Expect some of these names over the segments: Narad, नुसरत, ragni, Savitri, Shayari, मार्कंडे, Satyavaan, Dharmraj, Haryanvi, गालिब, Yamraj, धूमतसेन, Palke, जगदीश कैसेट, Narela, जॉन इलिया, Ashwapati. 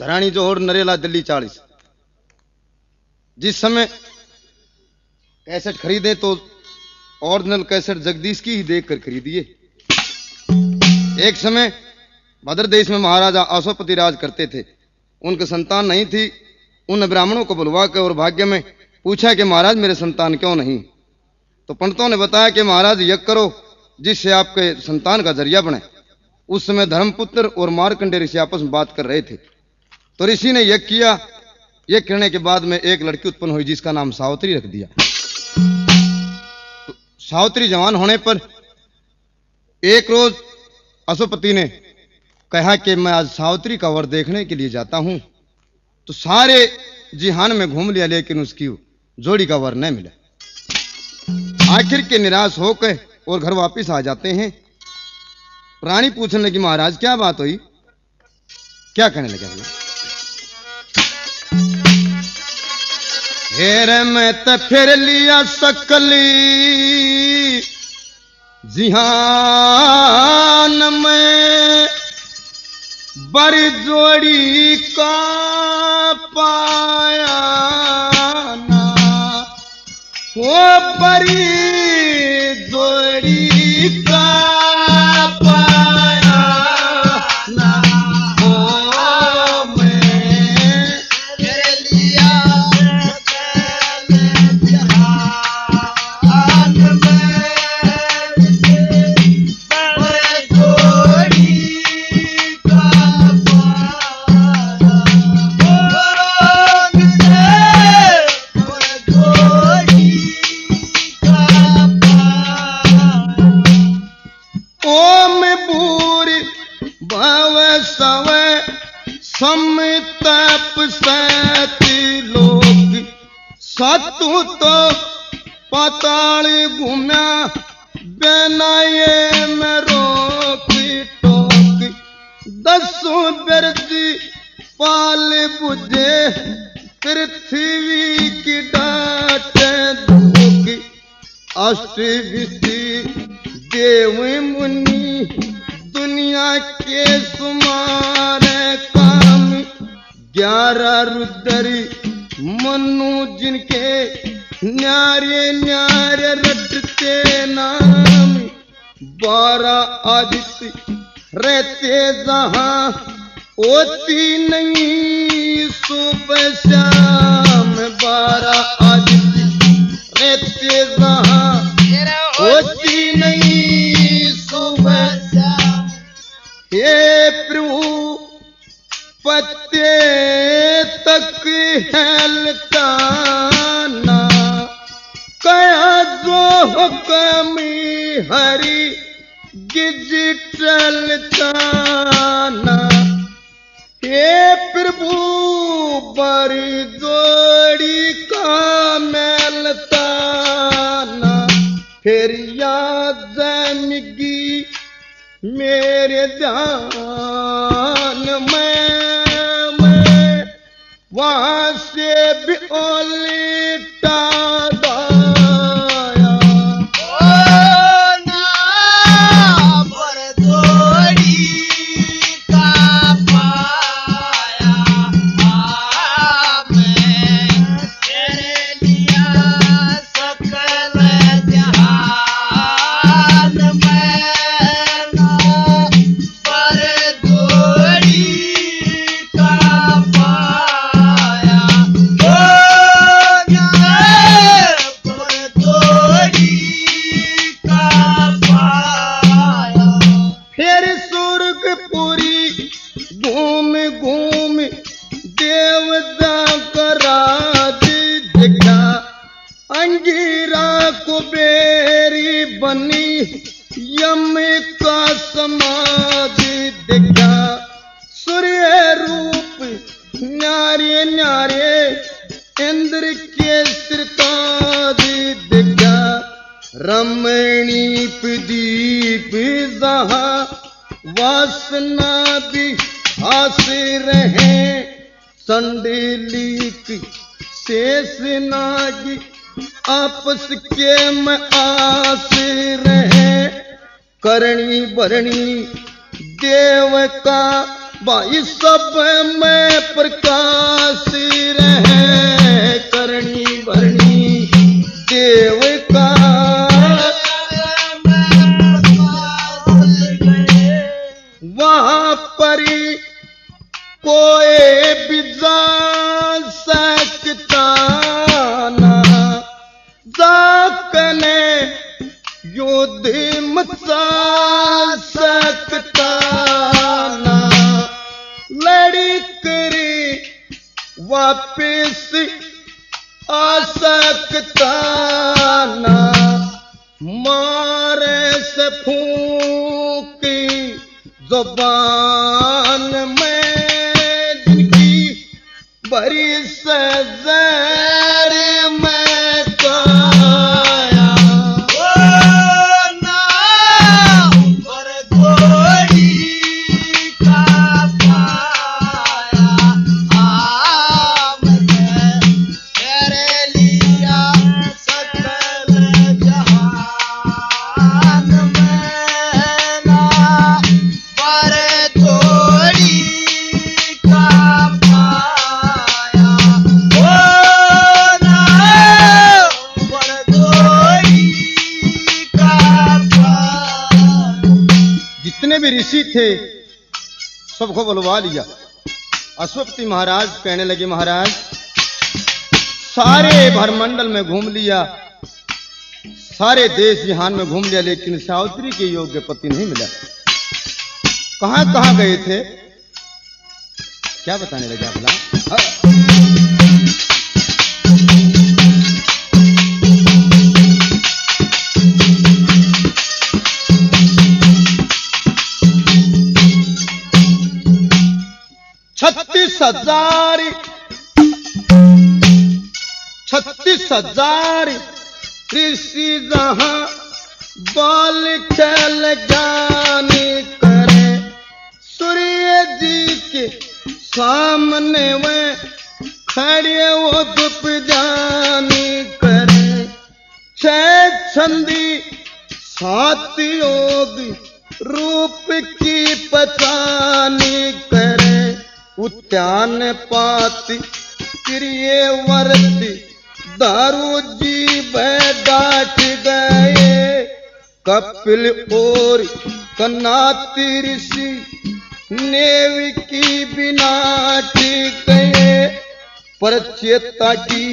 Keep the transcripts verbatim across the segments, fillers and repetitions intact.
धराणी जोहर नरेला दिल्ली चालीस। जिस समय कैसेट खरीदे तो ओरिजिनल कैसेट जगदीश की ही देखकर खरीदिए। एक समय भद्र देश में महाराजा अश्वपति राज करते थे। उनके संतान नहीं थी। उन ब्राह्मणों को बुलवा कर और भाग्य में पूछा कि महाराज मेरे संतान क्यों नहीं। तो पंडितों ने बताया कि महाराज यज्ञ करो जिससे आपके संतान का जरिया बने। उस समय धर्मपुत्र और मार्कंडे ऋषि आपस में बात कर रहे थे। तो ऋषि ने यज्ञ किया। यज्ञ करने के बाद में एक लड़की उत्पन्न हुई जिसका नाम सावित्री रख दिया। तो सावित्री जवान होने पर एक रोज अश्वपति ने कहा कि मैं आज सावित्री का वर देखने के लिए जाता हूं। तो सारे जिहान में घूम लिया लेकिन उसकी जोड़ी का वर न मिला। आखिर के निराश होकर और घर वापस आ जाते हैं। रानी पूछने लगी महाराज क्या बात हुई। क्या कहने लगे घेर में तो फिर लिया सकली जिहान में बड़ी जोड़ी का पाया ना वो बड़ी जोड़ी का तू तो पाताल घूमना बेनाये में रोकी टोकी दसों बिरती पाल बुझे पृथ्वी की डाटे धोगी अष्टविष्टि देव मुनि दुनिया के सुमारे काम ग्यारह रुद्री मनु जिनके न्यारे न्यारे रटते नाम बारह आदित्य रहते जहां होती नहीं सुबह शाम बारह आदित्य रहते जहां होती नहीं सुबह शाम। हे प्रभु पत्ते तक हेलता ना कया जो हुक्मी हरी गिज चलता ना। हे प्रभु बड़ी जोड़ी का मेलता ना फिर याद जनिगी मेरे ध्यान में वहां से भी उल्टा करणी भरणी देव का भाई सब में प्रकाशी रहे करणी भरणी देव का वहाँ परी कोई भी जा सकता ना जाकने युद्ध मचा सकता ना लड़ी करी वापिस आ सकता ना मारे से फूंकी जुबान में जिनकी बड़ी सज़र में काया ओ ना पर गोड़ी का पाया आपने तेरे लिया सकल जहान में ना पर गोड़ी का पाया ओ ना पर गोड़ी का पाया। जितने भी ऋषि थे सबको बुलवा लिया। अश्वपति महाराज कहने लगे, महाराज सारे भरमंडल में घूम लिया, सारे देश जहान में घूम लिया, लेकिन सावित्री के योग्य पति नहीं मिला। कहां कहां गए थे क्या बताने लगे आप भला? हाँ। छत्तीस हजार छत्तीस हजार ऋषि जहां बाल चल जाने करे सूर्य जी के सामने में खड़े वो दुप जाने करे छह छंदी सात योग रूप की पहचानी करे उद्यान पाति क्रिय वर्ती दारू जी बैठ गए कपिल और कनाति ऋषि नेव की बिना ठीक गए पर चेता की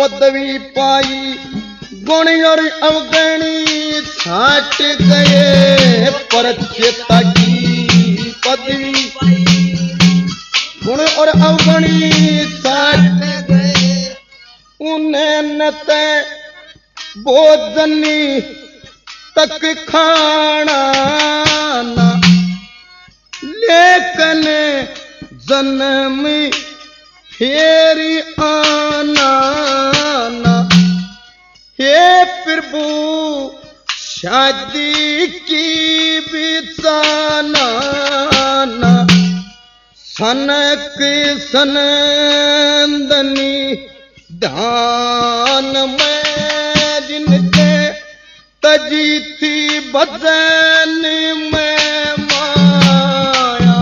पदवी पाई गुण और अवगणी छाट गए पर चेता की पदवी पाई गुण और अवगणी साथ गए उन्हें नत बोधनी तक खाना ना लेकिन जन्म फेर आना ना हे प्रभु शादी की बिचाना ना सनक सनंदनी दान में जिनके तजी थी बदन में माया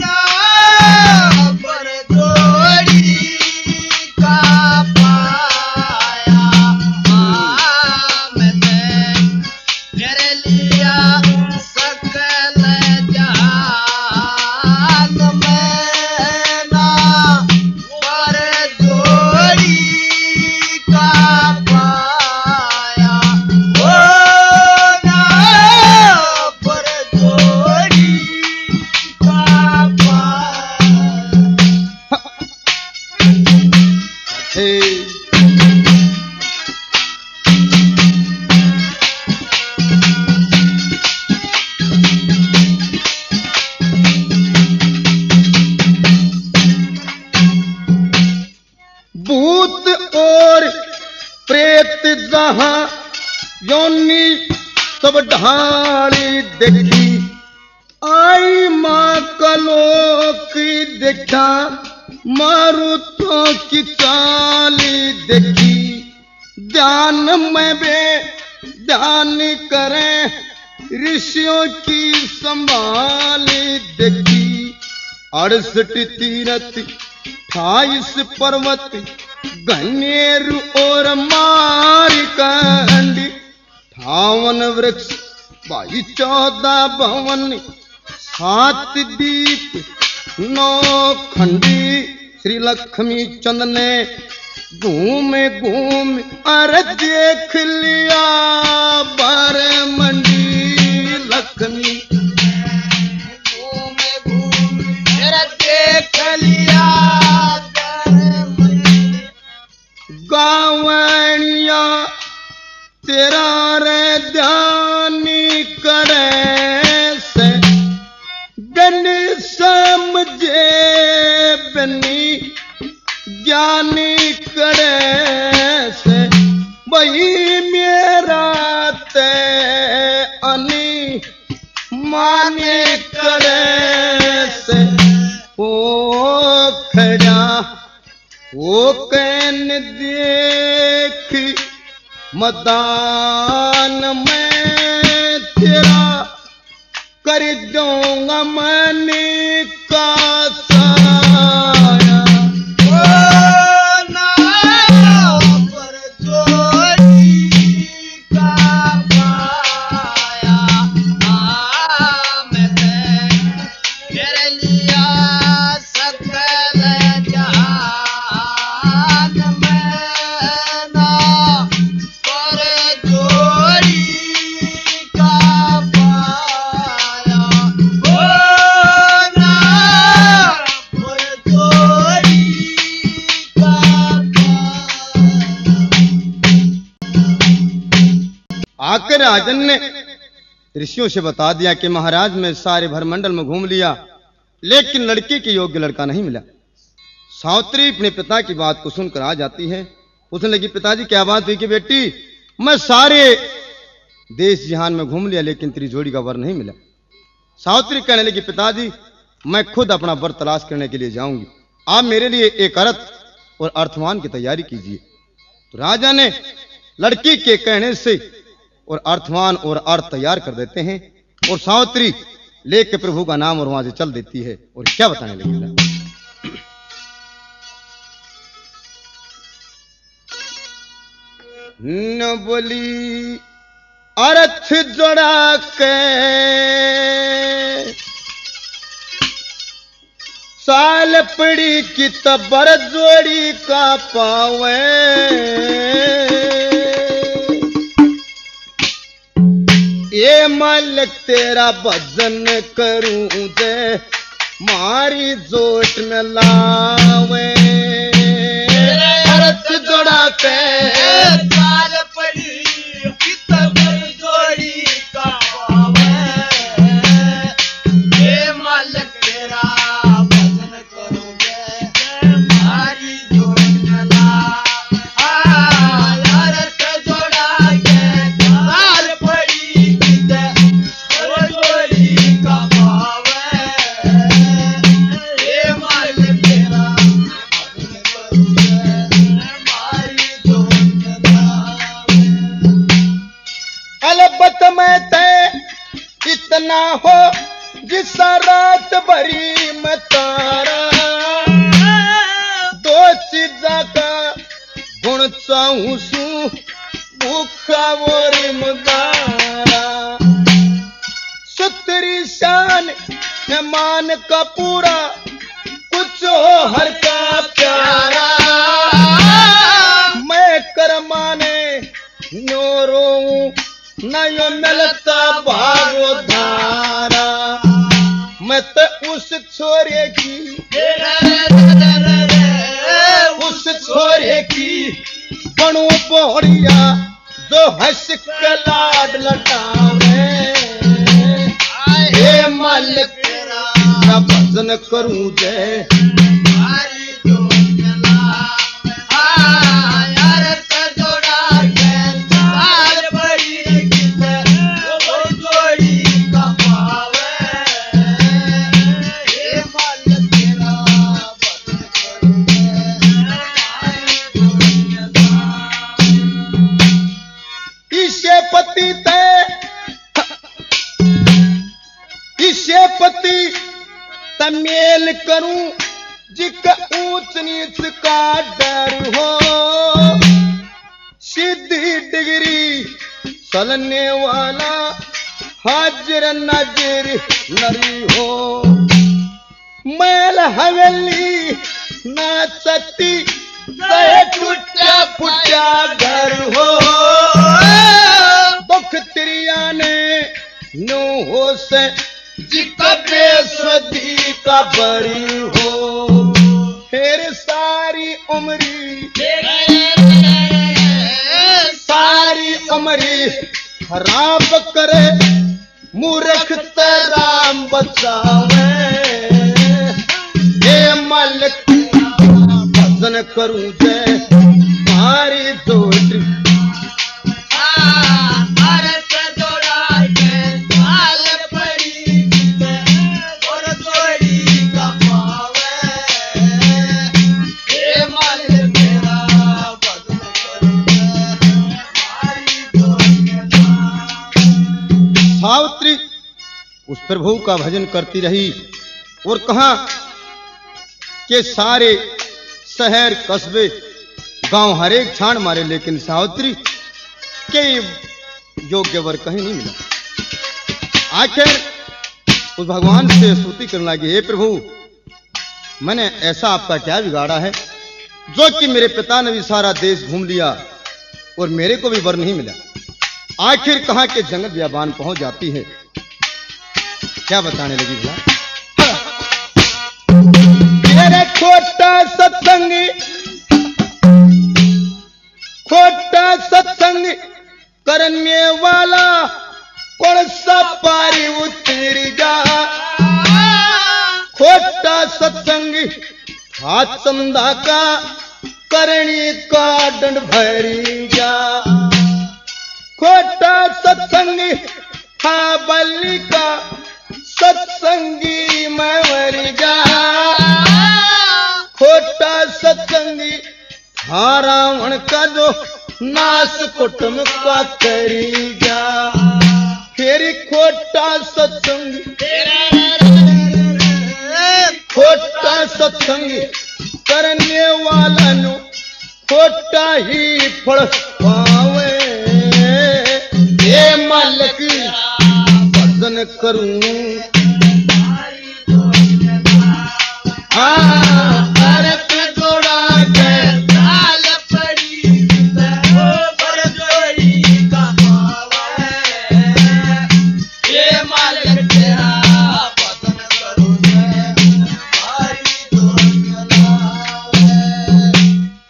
ना पर गोड़ी का पाया आपने तेरे लिया सकल जहां योनि सब ढाली देखी आई मां कलोक देखा मारुतों की चाली देखी ध्यान में बे ध्यान करें ऋषियों की संभाली देखी अड़सठ तीरथ अठाईस पर्वत घनेरू और मारिकंड अठावन वृक्ष भाई चौदह भवन सात दीप नौ खंडी। श्री लक्ष्मी चंद ने घूम घूम अरे देख लिया बारे मंडी। लक्ष्मी घूम घूम अरे देख लिया गावणिया तेरा रे ध्यानी करे से बिन समझे बनी ज्ञानी करे से वही मेरा ते अनि माने करे से ओ खड़ा ओ कैन देख मदान में तेरा कर दूंगा मन का साया। राजन ने ऋषियों से बता दिया कि महाराज मैं सारे भरमंडल में घूम लिया लेकिन लड़के के योग्य लड़का नहीं मिला। सावित्री अपने पिता की बात को सुनकर आ जाती है। उसने लगी पिताजी क्या बात हुई कि बेटी मैं सारे देश जहान में घूम लिया लेकिन तेरी जोड़ी का वर नहीं मिला। सावित्री कहने लगी पिताजी मैं खुद अपना वर तलाश करने के लिए जाऊंगी, आप मेरे लिए एक अर्थ और अर्थवान की तैयारी कीजिए। तो राजा ने लड़की के कहने से और अर्थवान और अर्थ तैयार कर देते हैं और सावित्री लेके प्रभु का नाम और वहां से चल देती है। और क्या बताने लगेगा न बोली अर्थ जोड़ा के साल पड़ी की तबर जोड़ी का पावे ये मालिक तेरा भजन करूं दे मारी जोट में लावे। अर्थ जोड़ा के साल पड़ी कितबर जोड़ी का पावे ये मालिक तेरा भजन करूं दे मारी जोट में लावे। अर्थ जोड़ा के साल इतना हो जिस रात भरी में तारा दो चीजा का गुण चाहूं सू भूखा और मदारा। सुतरी शान मेहमान का पूरा कुछ हो हर का प्यारा मैं करमाने नो रोऊं नयो मिलता भागो धारा मैं तो उस छोरे की उस छोरे की बणू पोड़िया जो हंस के लाड लटावे। हे मालिक तेरा भजन करूं जय तमेल करूं जिक ऊंच नीच का डर हो, सीधी डिग्री सलने वाला हाजिर नजर नरी हो। मैल हवेली ना सती टूटा फुटा घर हो, दुख त्रिया ने नो हो से बेसुदी का बड़ी हो। फिर सारी उम्री सारी उम्री खराब करे, मूर्ख तराम बचावे। हे मालिक भजन करूं जय तुम्हारी दौड़ सावित्री उस प्रभु का भजन करती रही और कहा कि सारे शहर कस्बे गांव हर एक छान मारे, लेकिन सावित्री के योग्य वर कहीं नहीं मिला। आखिर उस भगवान से स्तुति करने लगी, हे प्रभु मैंने ऐसा आपका क्या बिगाड़ा है जो कि मेरे पिता ने भी सारा देश घूम लिया और मेरे को भी वर नहीं मिला। आखिर कहां के जंगल व्यापान पहुंच जाती है, क्या बताने लगी भला। मेरे खोटा सत्संगी खोटा सत्संगी करने वाला कौन सा पारी उतरी जा। खोटा सत्संगी हाथ समझा का करनी का दंड भरी जा। खोटा सत्संगी हा बल्ली का सत्संगी मैं मर जा। खोटा सत्संगी हा रावण का जो नाश कुटुम का करी जा। फिर खोटा सत्संगी खोटा सत्संगी करने वाला नु खोटा ही फल पावे। हे मालिक भजन करूं हाथ जोड़ा के लाल पड़ी जोड़ी का पावे। हे मालिक तेरा भजन करूं हमारी दो।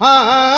हाँ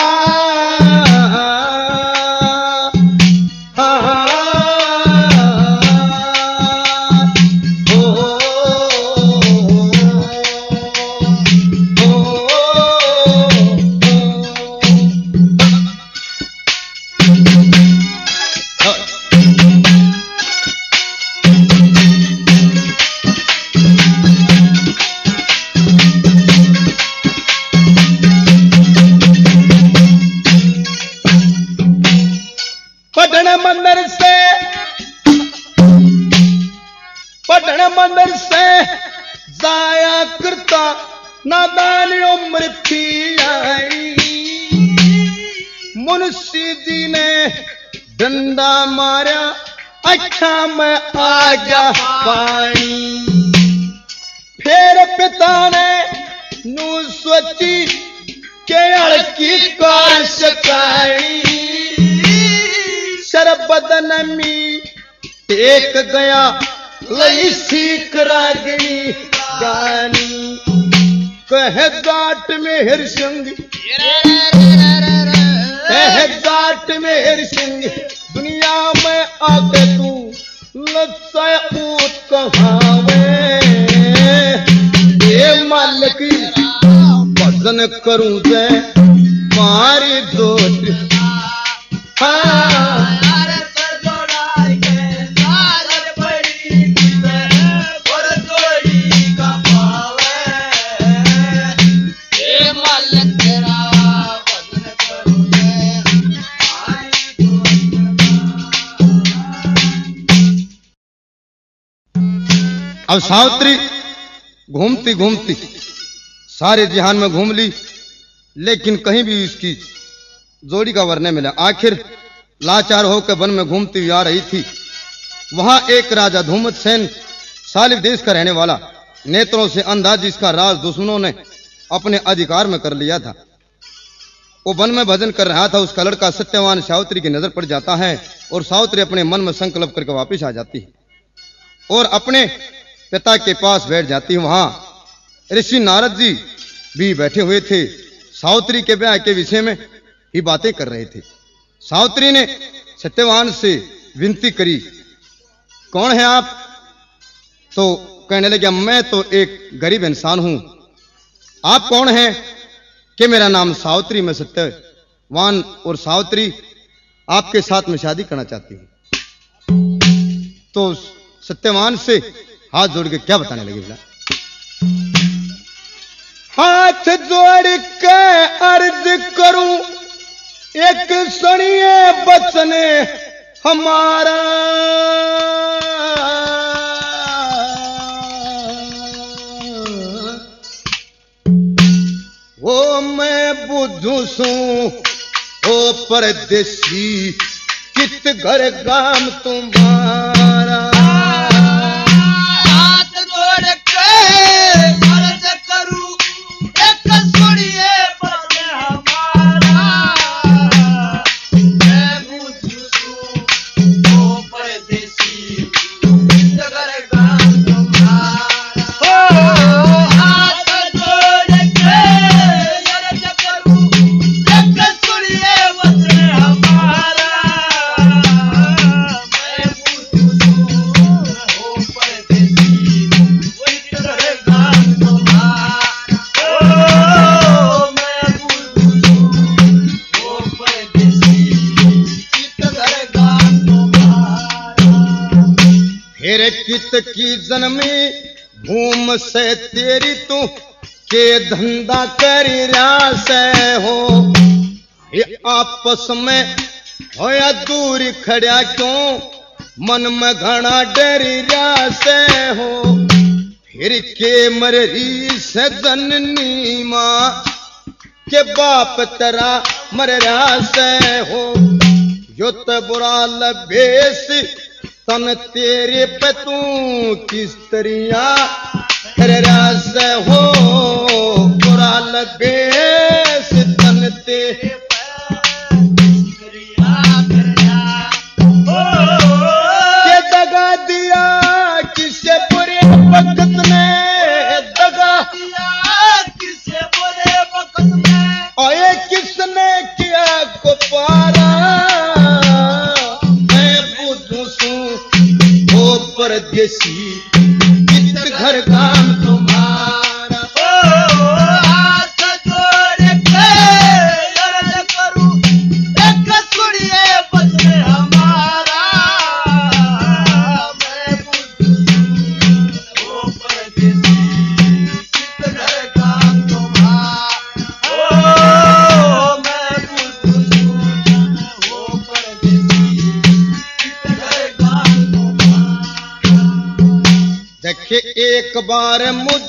घूमती घूमती सारे जहान में घूम ली, लेकिन कहीं भी इसकी जोड़ी का वर नहीं मिला। आखिर लाचार होकर वन में घूमती हुई आ रही थी। वहां एक राजा धूमतसेन सालिफ देश का रहने वाला, नेत्रों से अंधा, जिसका राज दुश्मनों ने अपने अधिकार में कर लिया था, वो वन में भजन कर रहा था। उसका लड़का सत्यवान सावित्री की नजर पड़ जाता है और सावित्री अपने मन में संकल्प करके वापस आ जाती है और अपने पिता के पास बैठ जाती है। वहां ऋषि नारद जी भी बैठे हुए थे, सावित्री के ब्याह के विषय में ही बातें कर रहे थे। सावित्री ने सत्यवान से विनती करी, कौन है आप? तो कहने लगे, मैं तो एक गरीब इंसान हूं, आप कौन हैं? कि मेरा नाम सावित्री, मैं सत्यवान और सावित्री आपके साथ में शादी करना चाहती हूं। तो सत्यवान से हाथ जोड़ के क्या बताने लगे, बोला हाथ जोड़ के अर्ज करूं एक सुनिए बचने हमारा, ओ मैं बुझू सूं ओ परदेसी कित घर गाम तुम्हारा। हाथ जोड़ के अर्ज करूं एक सुनिए बचने हमारा, मैं बुझू सूं ओ परदेसी कित घर गाम तुम्हारा। कित की जन्मी भूम से तेरी तू के धंधा कर रास हो, ये आपस में होया दूर खड़ा क्यों मन में घना डरी रास हो। फिर के मररी से जननी मां के बाप तेरा मर रास हो, यो तो बुरा लबेस तन तेरे पे तू किस तरिया रास हो। बुरा लगे तन तेरे ये दगा दिया किसे बुरे वक्त ने, दगा दिया किसे बुरे वक्त ने, और ये किसने किया कुपारा। परदेसी कित घर काम तुम्हारा, हाथ जोड़ के अर्ज करूं एक सुनिए बचने हमारा, मैं वो परदेसी कित घर काम तुम्हारा, मैं वो परदेसी कित घर काम। देखे एक बार मुझ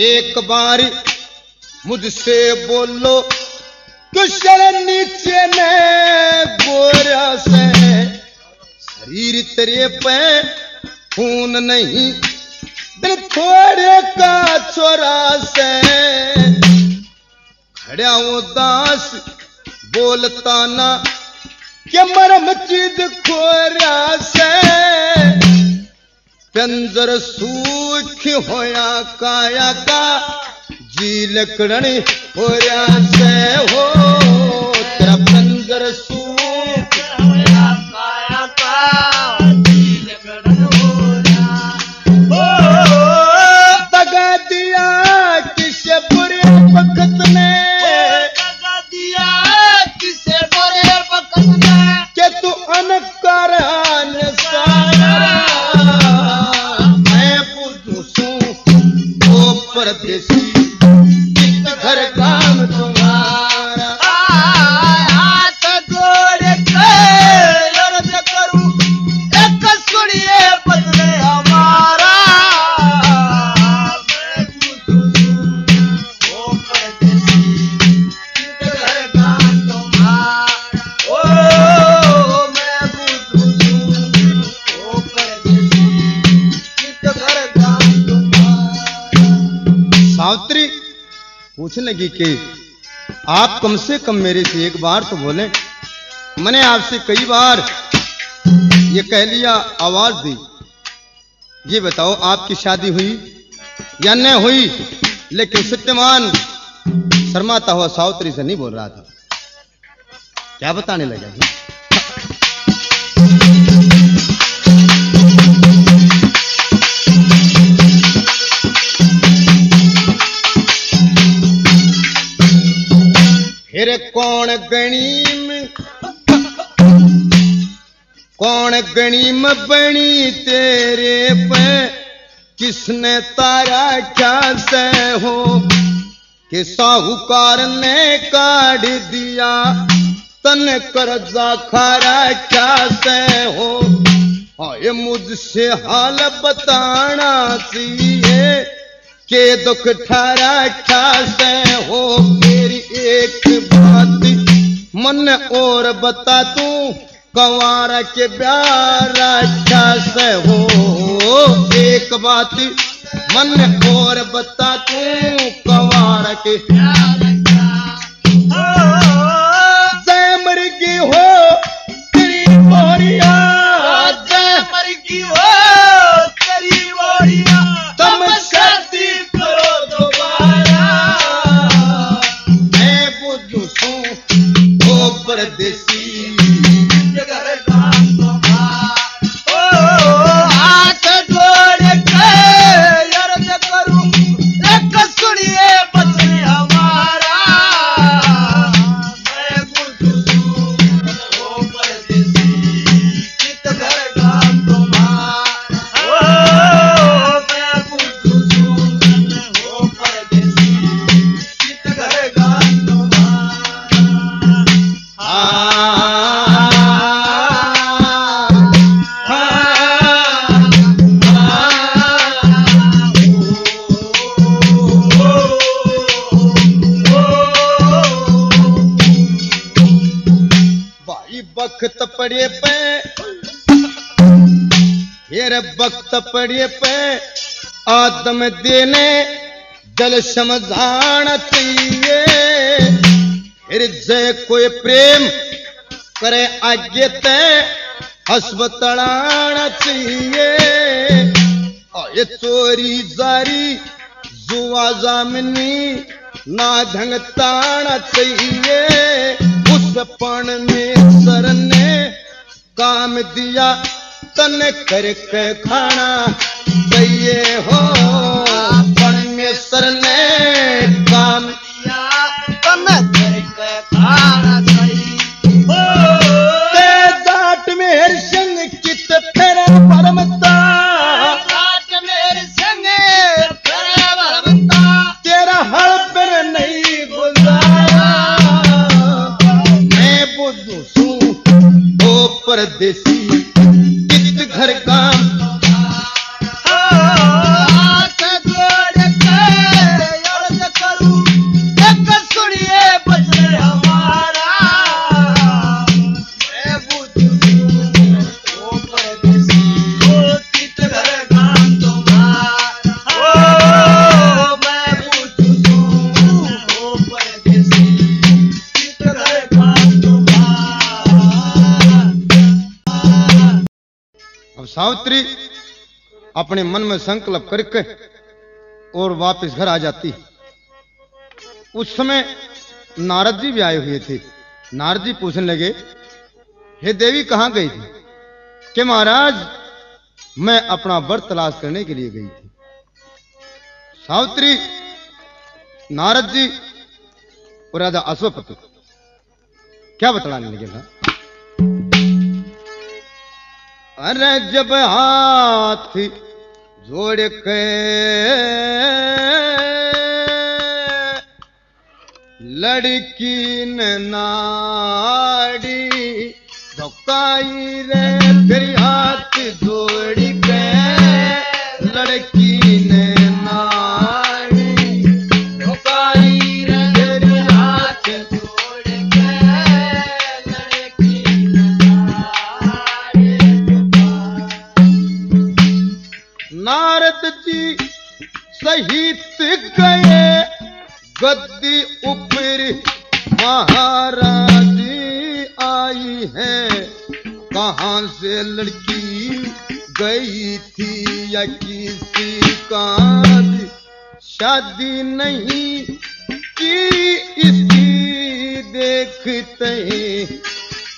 एक बार मुझसे बोलो कुशल नीचे ने बोरा से, शरीर तेरे पे खून नहीं दिल थोड़े का छोरा से, खड़ा उदास बोलता ना के मरम चिद खोरा से, पंजर सूख होया काया का जी लकड़न होया से हो, तेरा पंजर सूख होया काया का जी लकड़न होया। दगा दिया किसे बुरे वक्त ने, दगा दिया किसे बुरे वक्त ने, तू अनकार मैं पूछू सूं ओ परदेसी कित घर काम तुम्हारा। हाथ जोड़ के अर्ज करूं एक सुनिए बचने हमारा। पूछने लगी कि आप कम से कम मेरे से एक बार तो बोलें, मैंने आपसे कई बार ये कह लिया, आवाज दी, ये बताओ आपकी शादी हुई या न हुई। लेकिन सत्यवान शर्माता हुआ सावित्री से नहीं बोल रहा था। क्या बताने लगा जी, फिर कौन गणीम कौन गणीम बनी तेरे पे, किसने तारा क्या से हो कि साहूकार ने काट दिया, तन कर्जा खारा क्या से हो। आए मुझसे हाल बताना चाहिए के दुख ठारा क्या से हो। मेरी एक बात मन और बता, तू कंवारा के प्यारा क्या से हो। एक बात मन और बता, तू कंवारा के जय मर्गी हो तेरी मोरिया, जय मर्गी हो तेरी मोरिया। पड़े पे हेरे वक्त पड़े पे आदम देने जल समझाना चाहिए। फिर जय कोई प्रेम करे आगे ते हस्बतड़ाना चाहिए। और ये चोरी जारी जुआ जामिनी ना ढंगताना चाहिए। सपन में सर ने काम दिया, तन करके खाना चाहिए हो। सपन में सर ने काम दिया, तन करके खाना चाहिए हो। जाट में हर संग कित फेरा परमता, जाट में हर संग फेरा परमता, तेरा हर पर नहीं गुजार परदेसी कित घर का सावित्री अपने मन में संकल्प करके और वापस घर आ जाती। उस समय नारद जी भी आए हुए थे। नारद जी पूछने लगे, हे देवी कहां गई थी? कि महाराज मैं अपना व्रत तलाश करने के लिए गई थी। सावित्री, नारद जी और राजा अश्वपति क्या बतलाने लगे ना? अरे जब हाथ जोड़ के लड़की ने नाड़ी धोकाई रे, फिर हाथ जोड़ के लड़की ने सहित गए गद्दी ऊपर महारानी आई है, कहाँ से लड़की गई थी या किसी का शादी नहीं की इसकी देखते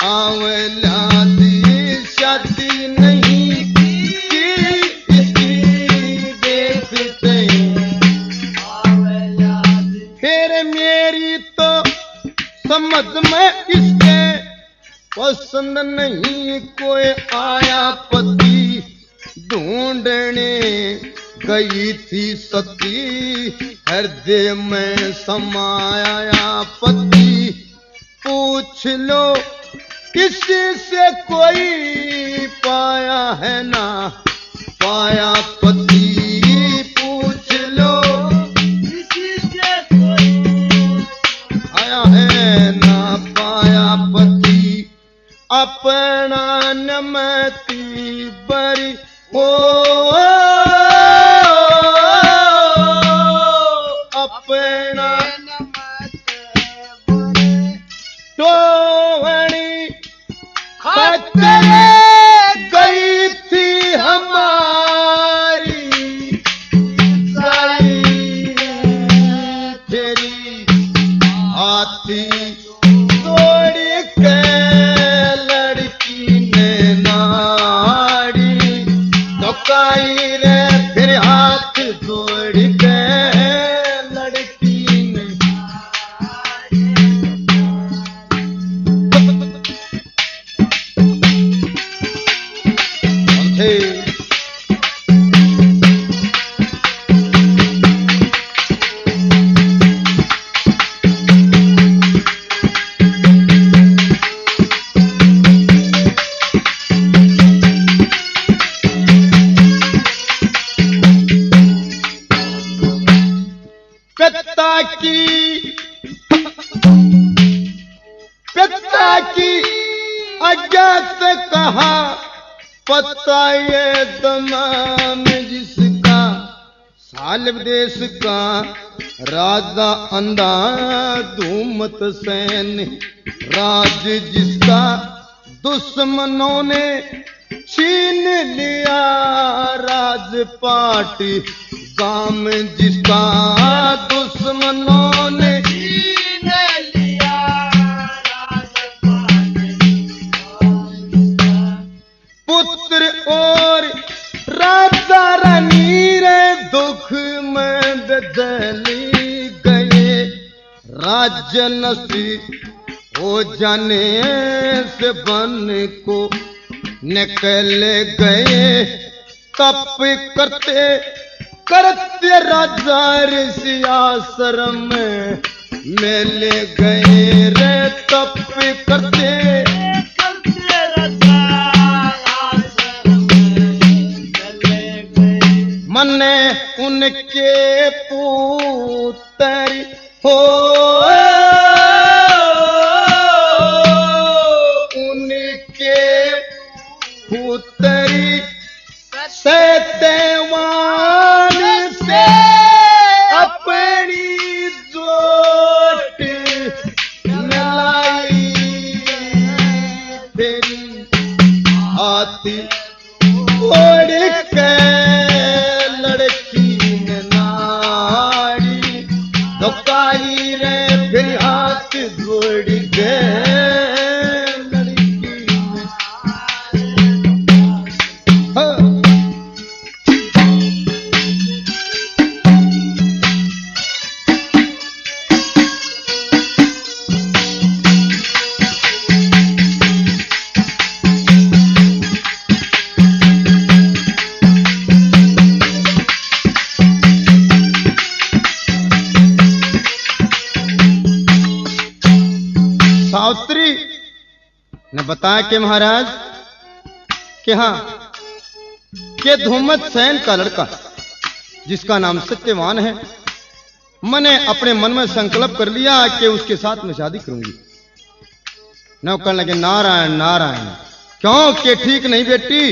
आंवलादी शादी नहीं की इसकी देखते आंवलादी फिर मेरी तो समझ में इसके पसंद नहीं कोई आया पति ढूंढने गई थी सती हृदय में समाया पति पूछ लो किसी से कोई पाया है ना पाया पति पूछ लो किसी से कोई आया है ना पाया पति अपना नमती बरी हो गई थी हमारी सारी तेरी आती तोड़ के लड़की ने नाड़ी धोकाई रे फिर हाथ तोड़ के लड़की ने की पिता की अज्ञात कहा पता ये दमाम जिसका साल देश का राजा अंधा धूमतसेन राज जिसका दुश्मनों ने छीन लिया राजपाट काम जिसका दुश्मनों ने छीन लिया पुत्र और राजा रानी रे दुख में बदली गए राज्य नसीब हो जाने से बन को निकल गए तप करते करते राजा ऋषियाश्रम में मिल गए रे तप करते करते राजा आश्रम में मन उनके पुत्र हो सत्यवान से अपनी जोट मिलाई तेरी आती ओढ़ के लड़की ने नाड़ी धोकाई रे फिर हाथ जोड़ के सावित्री ने बताया कि महाराज कि हां के धूमतसेन का लड़का जिसका नाम सत्यवान है मैंने अपने मन में संकल्प कर लिया कि उसके साथ मैं शादी करूंगी। नौकर लगे नारायण नारायण क्यों के ठीक नहीं बेटी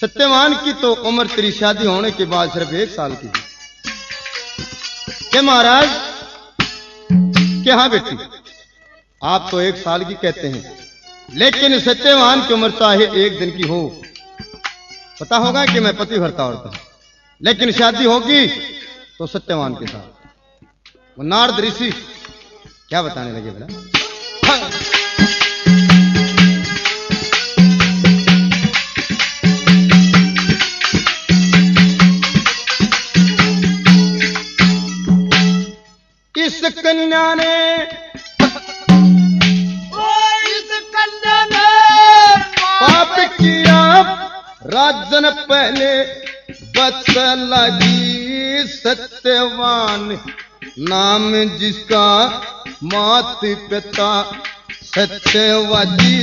सत्यवान की तो उम्र तेरी शादी होने के बाद सिर्फ एक साल की के महाराज के हाँ बेटी, आप तो एक साल की कहते हैं, लेकिन सत्यवान की उम्र चाहे एक दिन की हो। पता होगा कि मैं पतिव्रता औरत हूं, लेकिन शादी होगी तो सत्यवान के साथ। वो नारद ऋषि क्या बताने लगे भला, इस कन्या ने इस कन्या ने पाप किया, राजन पहले बच लगी। सत्यवान नाम जिसका, मात पिता सत्यवादी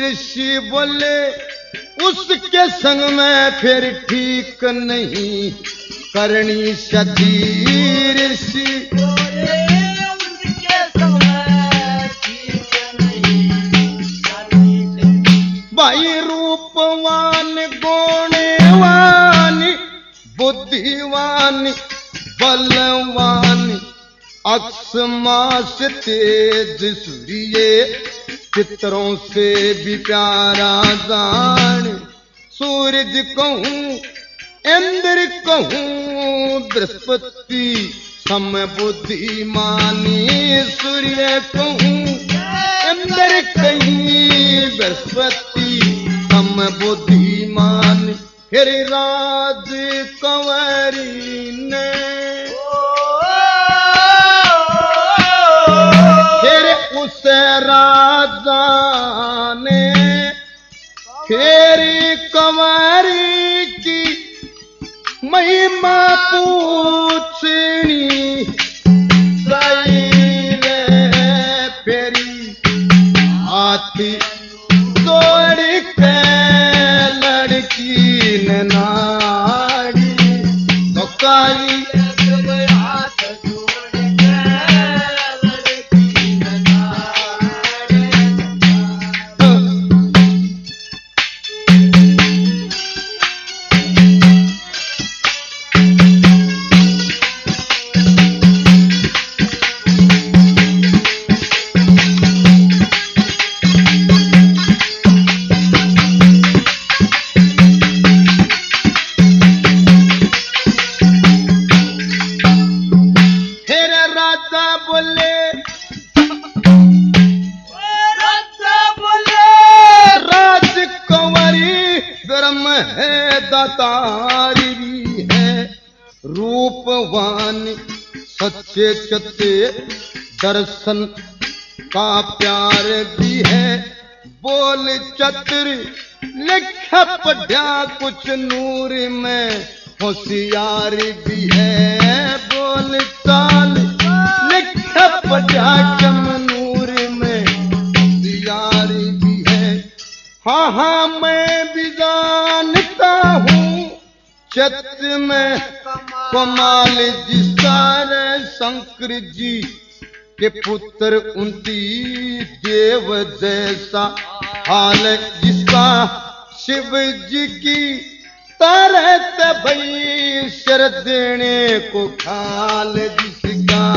ऋषि बोले, उसके संग में फिर ठीक नहीं करनी शादी। ऋषि भाई रूपवान, गुणवान, बुद्धिवान, बलवान, अक्षमास तेज, सूर्य चित्रों से भी प्यारा जान। सूरज कहूं, इंद्र कहूं, बृहस्पति सम बुद्धिमानी। सूर्य कहूं, अंदर कहीं, बृहस्पति सम बुद्धिमान। फिर राज कंवरी ने फिर उस राजा ने फिर कंवरी की महिमा पूछनी तोड़ के लड़की ने नाड़ी तोकाई। दर्शन का प्यार भी है, बोल चतुर, लिखा पढ़ा कुछ नूर में होशियार भी है। बोल चाल, लिखा पढ़ा कम नूर में होशियार भी है। हाँ हाँ मैं भी जानता हूँ, चत में कमाल जिसका रे। शंकर जी के पुत्र उन्ती, देव जैसा हाल जिसका, शिव जी की तरह तभी शर देने को खाल जिसका।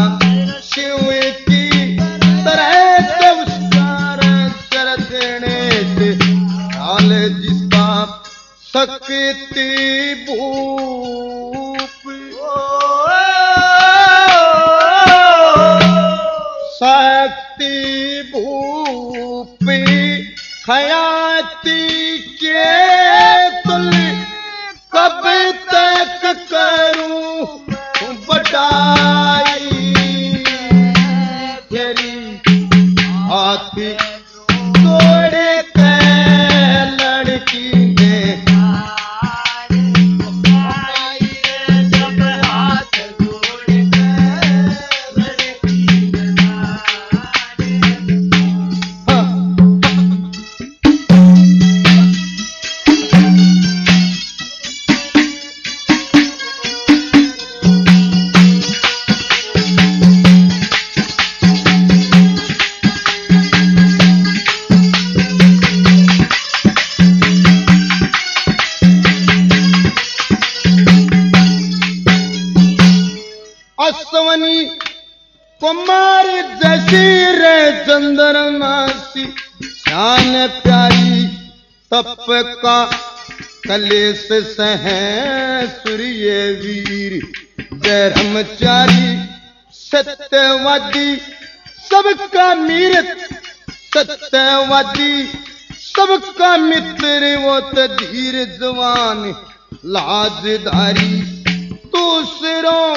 शिव की तरह शर देने से खाल जिसका। शक्ति भूप शक्ति भूपी, खयाती के तुल कब तक करूं बटाई। तेरी हाथी तोड़े के लड़की ने पवनी कुमारी जैसी रे चंद्रमासी शान प्यारी तप का कलेश सहे सूर्य वीर जय ब्रह्मचारी सत्यवादी सबका मीर सत्यवादी सबका मित्र वो धीर जवान लाजधारी दूसरों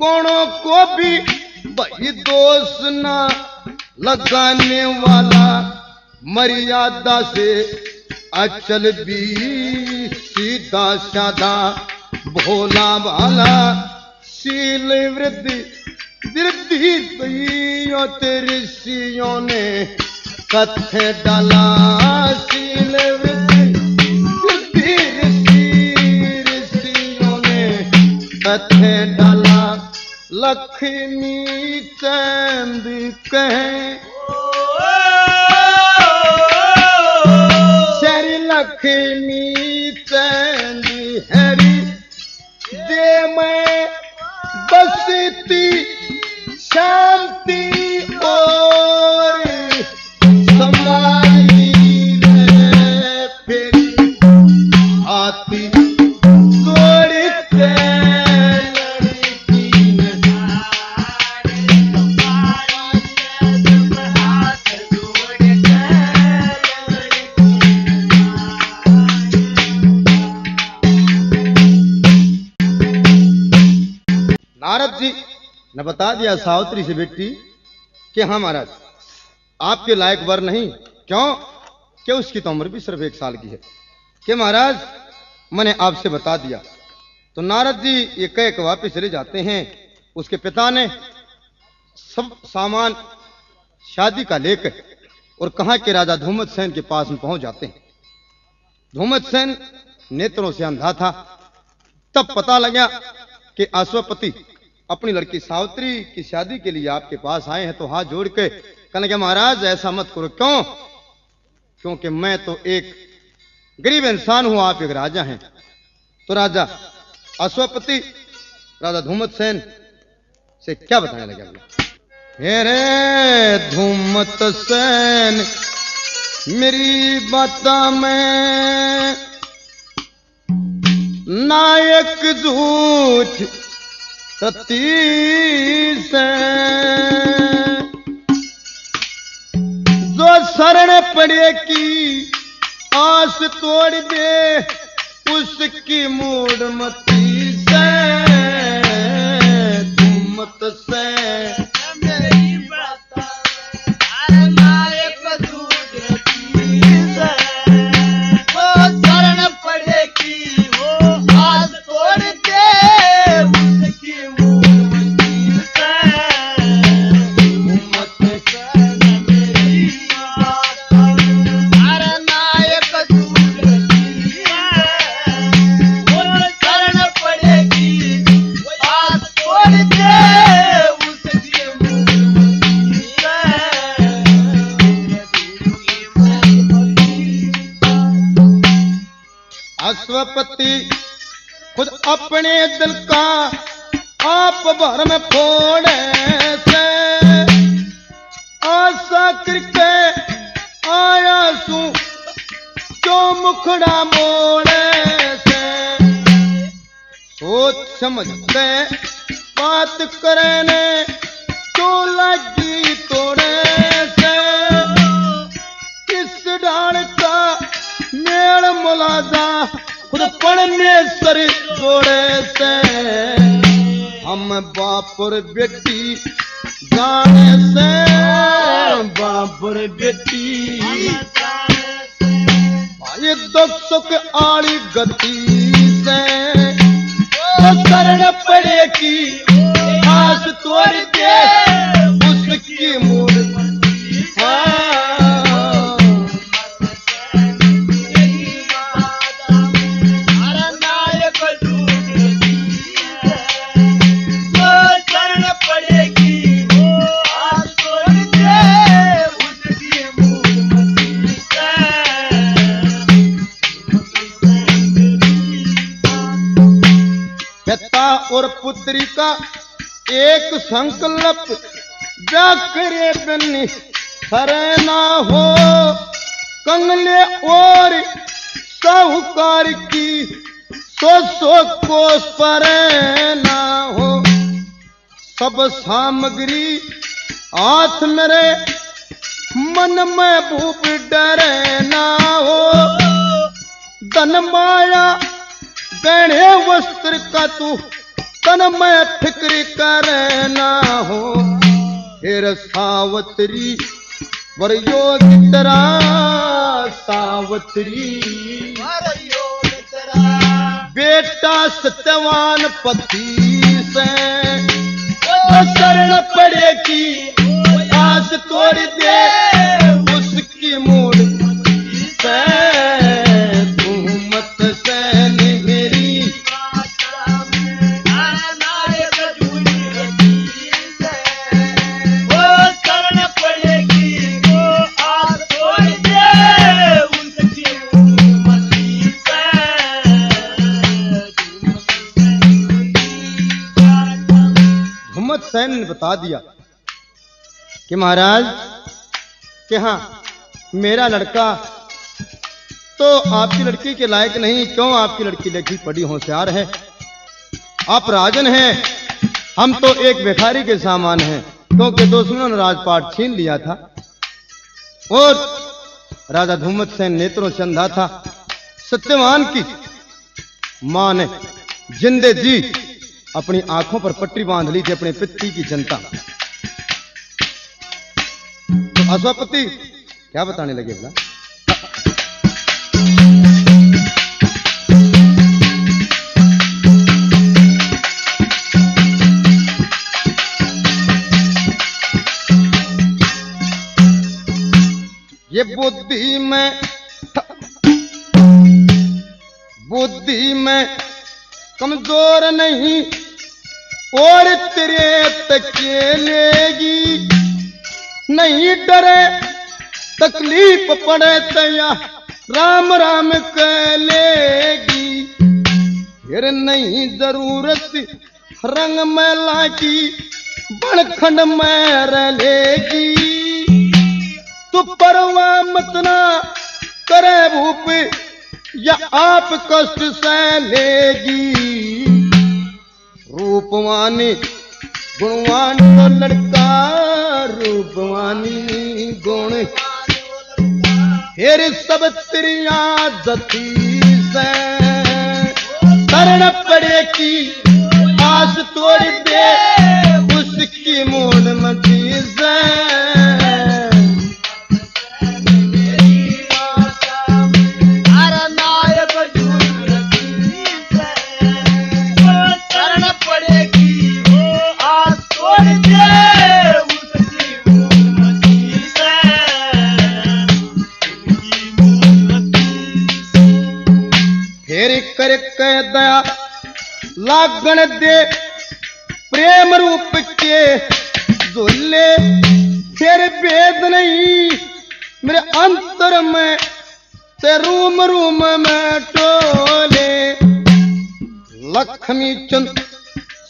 गुणों को भी वही दोष ना लगाने वाला मर्यादा से अचल भी सीधा साधा भोला भाला शील वृद्धि वृद्धि सहियों तेरे ऋषियों ने कथे डाला शील वृद्धि ऋषियों ने कथे डाला लक्ष्मी चंद कहें शरी लक्ष्मी चंद हरी दे मैं बसती शांति और समाई रे फिर आती सोरी से नारद जी ने बता दिया सावित्री से बेटी कि हाँ महाराज आपके लायक वर नहीं। क्यों? कि उसकी तो उम्र भी सिर्फ एक साल की है। कि महाराज मैंने आपसे बता दिया। तो नारद जी ये कह के वापिस चले जाते हैं। उसके पिता ने सब सामान शादी का लेकर और कहाँ के राजा धूमतसेन के पास में पहुंच जाते हैं। धूमतसेन नेत्रों से अंधा था। तब पता लगा कि अश्वपति अपनी लड़की सावित्री की शादी के लिए आपके पास आए हैं। तो हाथ जोड़ के कहने के महाराज ऐसा मत करो। क्यों? क्योंकि मैं तो एक गरीब इंसान हूं, आप एक राजा हैं। तो राजा अश्वपति राजा धूमतसेन से क्या बताने लगा? अरे धूमतसेन मेरी बता मैं नायक झूठ सती से जो शरण पड़े की आस तोड़ दे उसकी मूड मती से धूमत से मेरी बात नायक झूठ सती से वो शरण पड़े की अश्वपति खुद अपने दिल का आप भरम फोड़े से आशा करके आया सू जो मुखड़ा मोड़े से सोच समझते बात करने तो लगी तोड़े से किस डाल का मेड़ मुलाजा खुद पढ़ने सर जोड़े से हम बापुर बेटी जाने से बापुर बेटी भाई दुख सुख आड़ी गति से तो शरण पड़े की आस तोड़ दे उसकी मूर्ति और पुत्री का एक संकल्प जाकरे बनी हरे ना हो कंगले और साहूकार की सो सो कोस परे ना हो। सब सामग्री हाथ मेरे मन में भूप डरे ना हो। धन माया गहने वस्त्र का तू तन मैं फिक्र करे ना हो। हेर सावत्री वरियो तेरा सावत्री वरियो तेरा बेटा सत्यवान पति से तो शरण पड़ेगी आस तोड़ दे उसकी मूड से। सैन ने बता दिया कि महाराज कि हां मेरा लड़का तो आपकी लड़की के लायक नहीं। क्यों? आपकी लड़की लिखी पढ़ी होशियार है, आप राजन हैं, हम तो एक भिखारी के सामान हैं। क्योंकि तो दुश्मनों ने राजपाट छीन लिया था और राजा धूमतसेन नेत्रों से अंधा था। सत्यवान की मां ने जिंदे जी अपनी आंखों पर पट्टी बांध ली थी अपने पितृ की जनता। तो अश्वपति क्या बताने लगे बोला ये बुद्धि में बुद्धि में कमजोर नहीं और तेरे तकेलेगी। नहीं डरे तकलीफ पड़े तया राम राम कह लेगी। फिर नहीं जरूरत रंग में लागी बड़खंड में रह लेगी। तू परवाह मत ना करे भूप या आप कष्ट सह लेगी। रूपवानी गुणवान तो लड़का रूपवानी गुण हेरे सब तेरिया जती से शरण पड़ेगी आस तोड़ दे उसकी मूल मती से। कह दया लागण दे प्रेम रूप के झूले फिर भेद नहीं मेरे अंतर में ते रूम रूम में टोले। लक्ष्मी चंद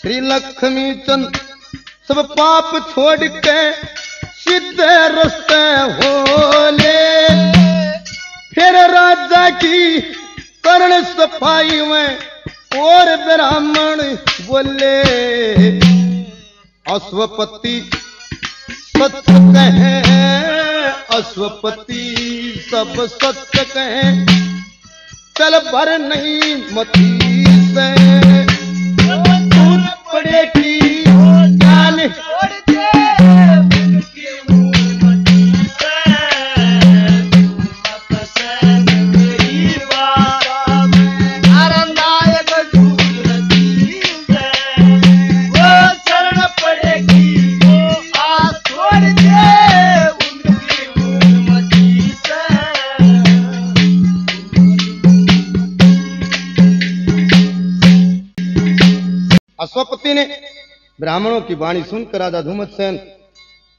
श्री लक्ष्मी चंद सब पाप छोड़ के सीधे रस्ते होले। फिर राजा की करण सफाई में और ब्राह्मण बोले। अश्वपति सत्य कहे अश्वपति सब सत्य कहे चल भर नहीं मती से। पड़े की जान अश्वपति ने ब्राह्मणों की वाणी सुनकर राजा धूमतसेन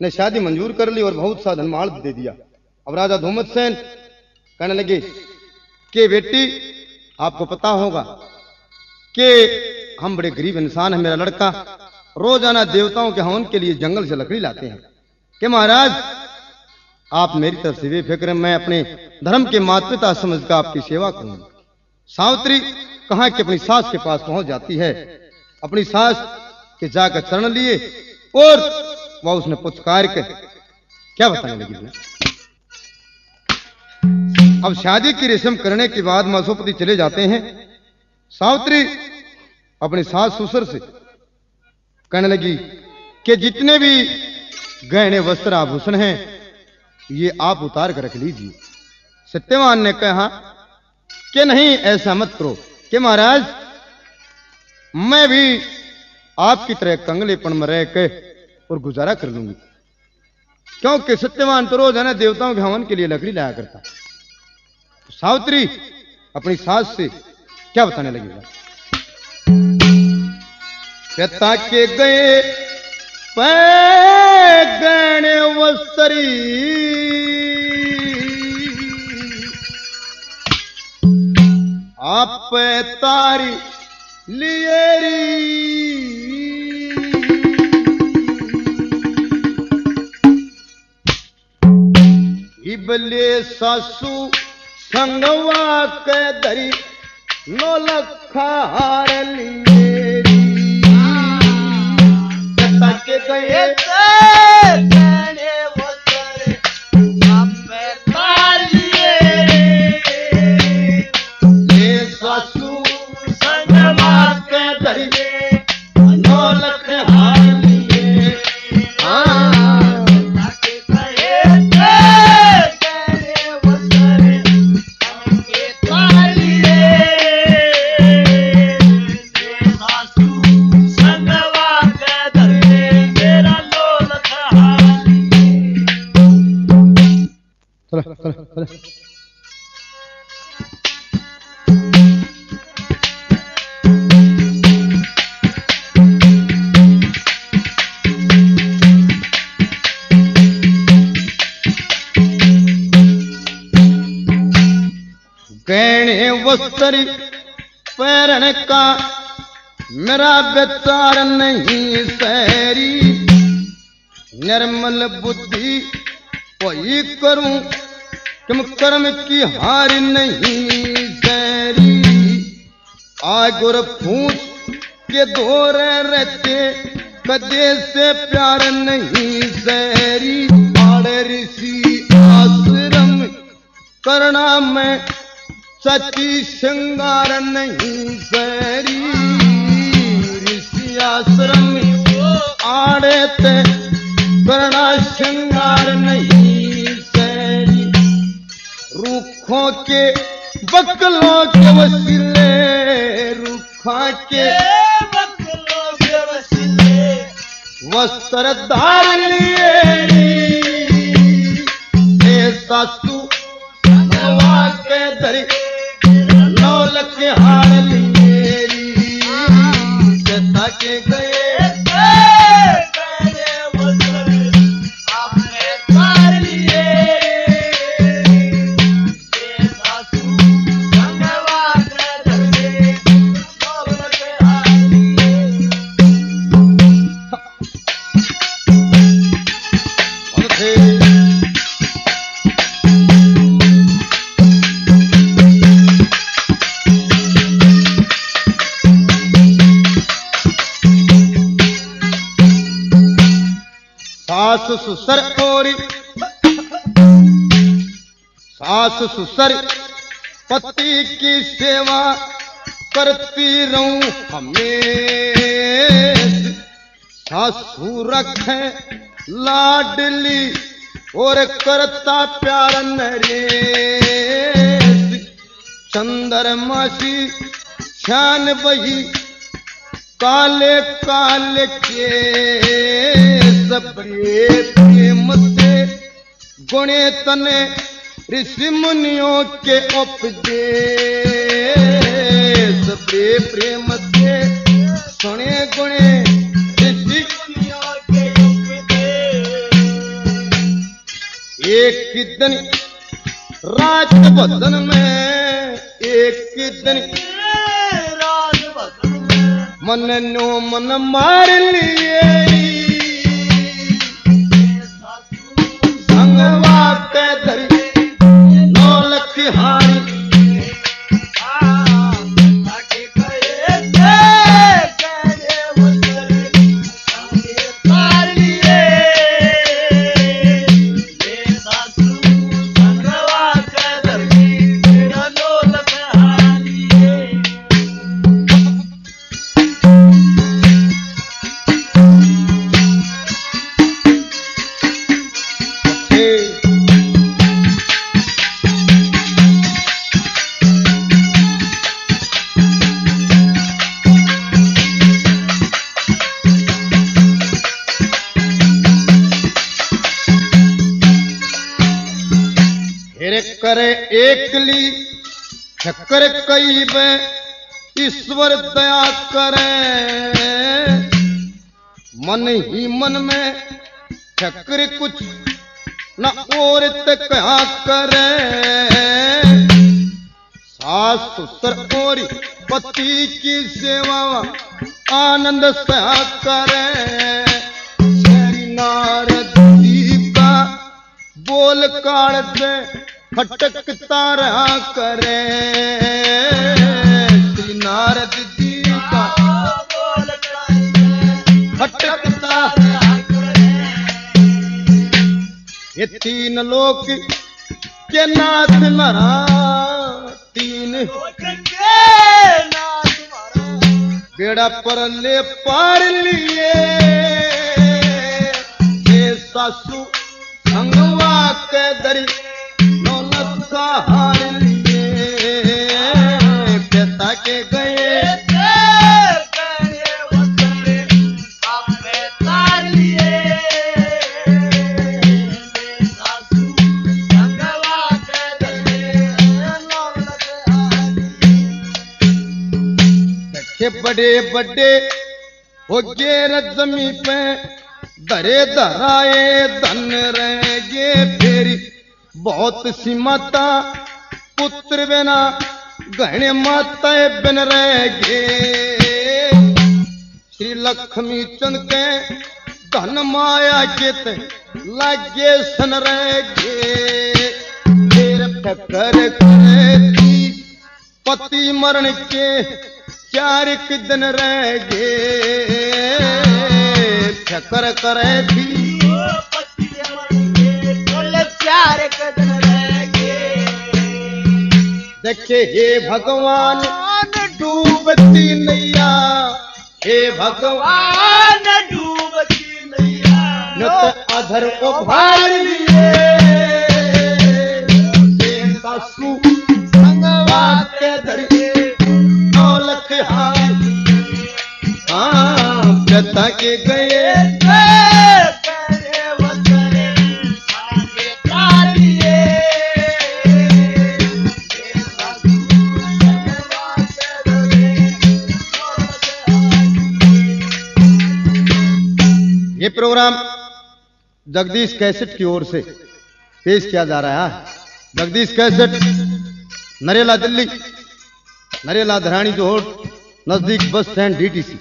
ने शादी मंजूर कर ली और बहुत सा धनमाल दे दिया। अब राजा धूमतसेन कहने लगे कि बेटी आपको पता होगा कि हम बड़े गरीब इंसान हैं। मेरा लड़का रोजाना देवताओं के हवन के लिए जंगल से लकड़ी लाते हैं कि महाराज आप मेरी तरफ से बेफिक्र, मैं अपने धर्म के माता पिता समझकर आपकी सेवा करूं। सावित्री कहां कि अपनी सास के पास पहुंच जाती है, अपनी सास के जाकर चरण लिए और वह उसने पुचकार के क्या बताने लगी। अब शादी की रस्म करने के बाद मसोपति चले जाते हैं। सावित्री अपने सास ससुर से कहने लगी कि जितने भी गहने वस्त्र आभूषण हैं ये आप उतार कर रख लीजिए। सत्यवान ने कहा कि नहीं ऐसा मत करो कि महाराज मैं भी आपकी तरह कंगलेपन में रह के और गुजारा कर लूंगी, क्योंकि सत्यवान तो रोजाना देवताओं के हवन के लिए लकड़ी लाया करता। सावित्री अपनी सास से क्या बताने लगेगा, ताके गए पैगने वस्तरी आप तारी लिएरी इबले सासू संगवा के दरी नौलखार लिएरी ताके गए गणे वसरे आप तारी वस्त्र पैरण का मेरा बेचार नहीं सहरी निर्मल बुद्धि कोई करूं तुम कर्म की हार नहीं सहरी आग और फूस के दोरे रहते कदे से प्यार नहीं सहरी आड़े ऋषि आश्रम करना मैं सची श्रृंगार नहीं सरी ऋषि आश्रम आड़े ते प्रणा श्रृंगार नहीं सरी रूखों के बकलों के वसीले रूखों के बकलों के वसीले वस्त्र धार लिए सासू के दरी के हार मेरी सता के गए सुसर कोरी सास सुसर पति की सेवा करती रहूं हमें सासू रखे लाडली और करता प्यार नरेश चंद्रमासी शान बही काले काले के सबरे प्रेम से गुणे तने ऋषि मुनियों के उपजे सबरे प्रेम से सुने गुणे ऋषि मुनियों के उपजे एक दिन राजबदन में एक दिन मन नो मन मार लिए चक्कर कई में ईश्वर दया करे मन ही मन में चक्कर कुछ न और क्या करे सास ससुर और पति की सेवा आनंद सया करे श्री नारद जी का बोल काल से खटकता रहा करे श्री नारद जी का खटकता रहा करे ये तीन लोक के नाथ मरा तीन बेड़ा पर ले पार लिए ये सासू संगवा के दरी सहार लिए पिता के गए बड़े बड़े हो गए जमी पे दरे धराए धन रह गे फेरी बहुत सी माता पुत्र बिना गहने माता बिन रह गए श्री लक्ष्मी चंद के धन माया चित लागे सन रह गए फिर फकर करती पति मरण के चार दिन रह गए फकर करे थी देखे हे भगवान डूबती नैया हे भगवान डूबती नैया न तो अधर को भार लिए सासू संगवा के धरिए नौलख हार हाँ प्रता के गए ये प्रोग्राम जगदीश कैसेट की ओर से पेश किया जा रहा है। जगदीश कैसेट नरेला दिल्ली नरेला धरानी जोहड़ नजदीक बस स्टैंड डीटीसी।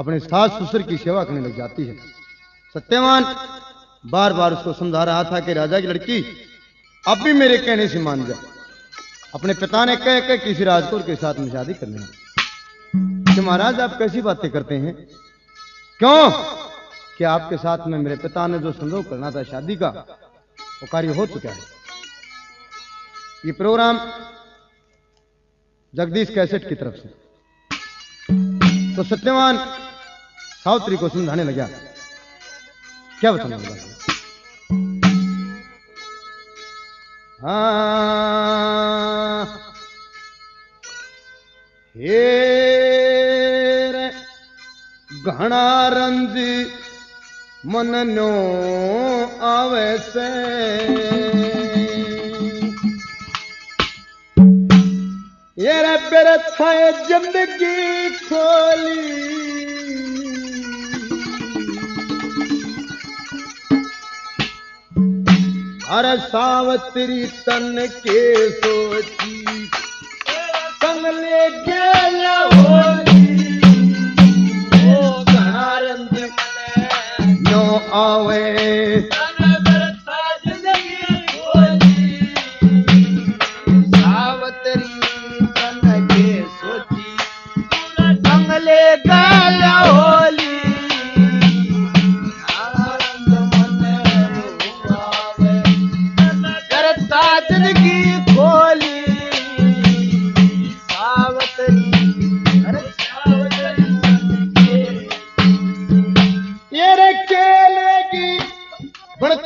अपने सास ससुर की सेवा करने लग जाती है। सत्यवान बार बार उसको समझा रहा था कि राजा की लड़की अब भी मेरे कहने से मान जा। अपने पिता ने कह कह किसी राजकुमार के साथ में शादी करने लगी कि महाराज आप कैसी बातें करते हैं, क्यों कि आपके साथ में मेरे पिता ने जो संयोग करना था शादी का वो कार्य हो चुका है। ये प्रोग्राम जगदीश कैसेट की तरफ से। तो सत्यवान सावित्री को समझाने लगा, क्या बताना होगा। हाँ हे घना रंज मन नो आवे से ये रब रखाए जिंदगी खोली अरे सावत्री तन के सोची तन ले गया नो आवे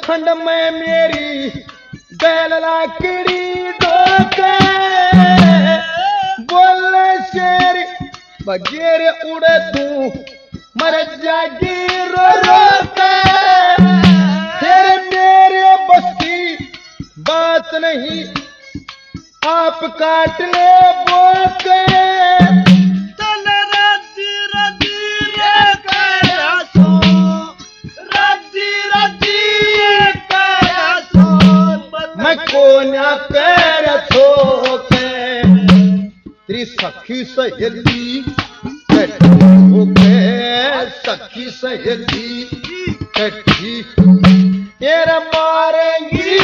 खंड में मेरी बैल लाकड़ी डोके बोल शेर बगैर उड़े तू मर जागी रो रो के मेरे बस की बात नहीं आप काट ले बोके कोना पैर थोके तेरी सखी सहेली सखी सहेली तेरा मारेंगी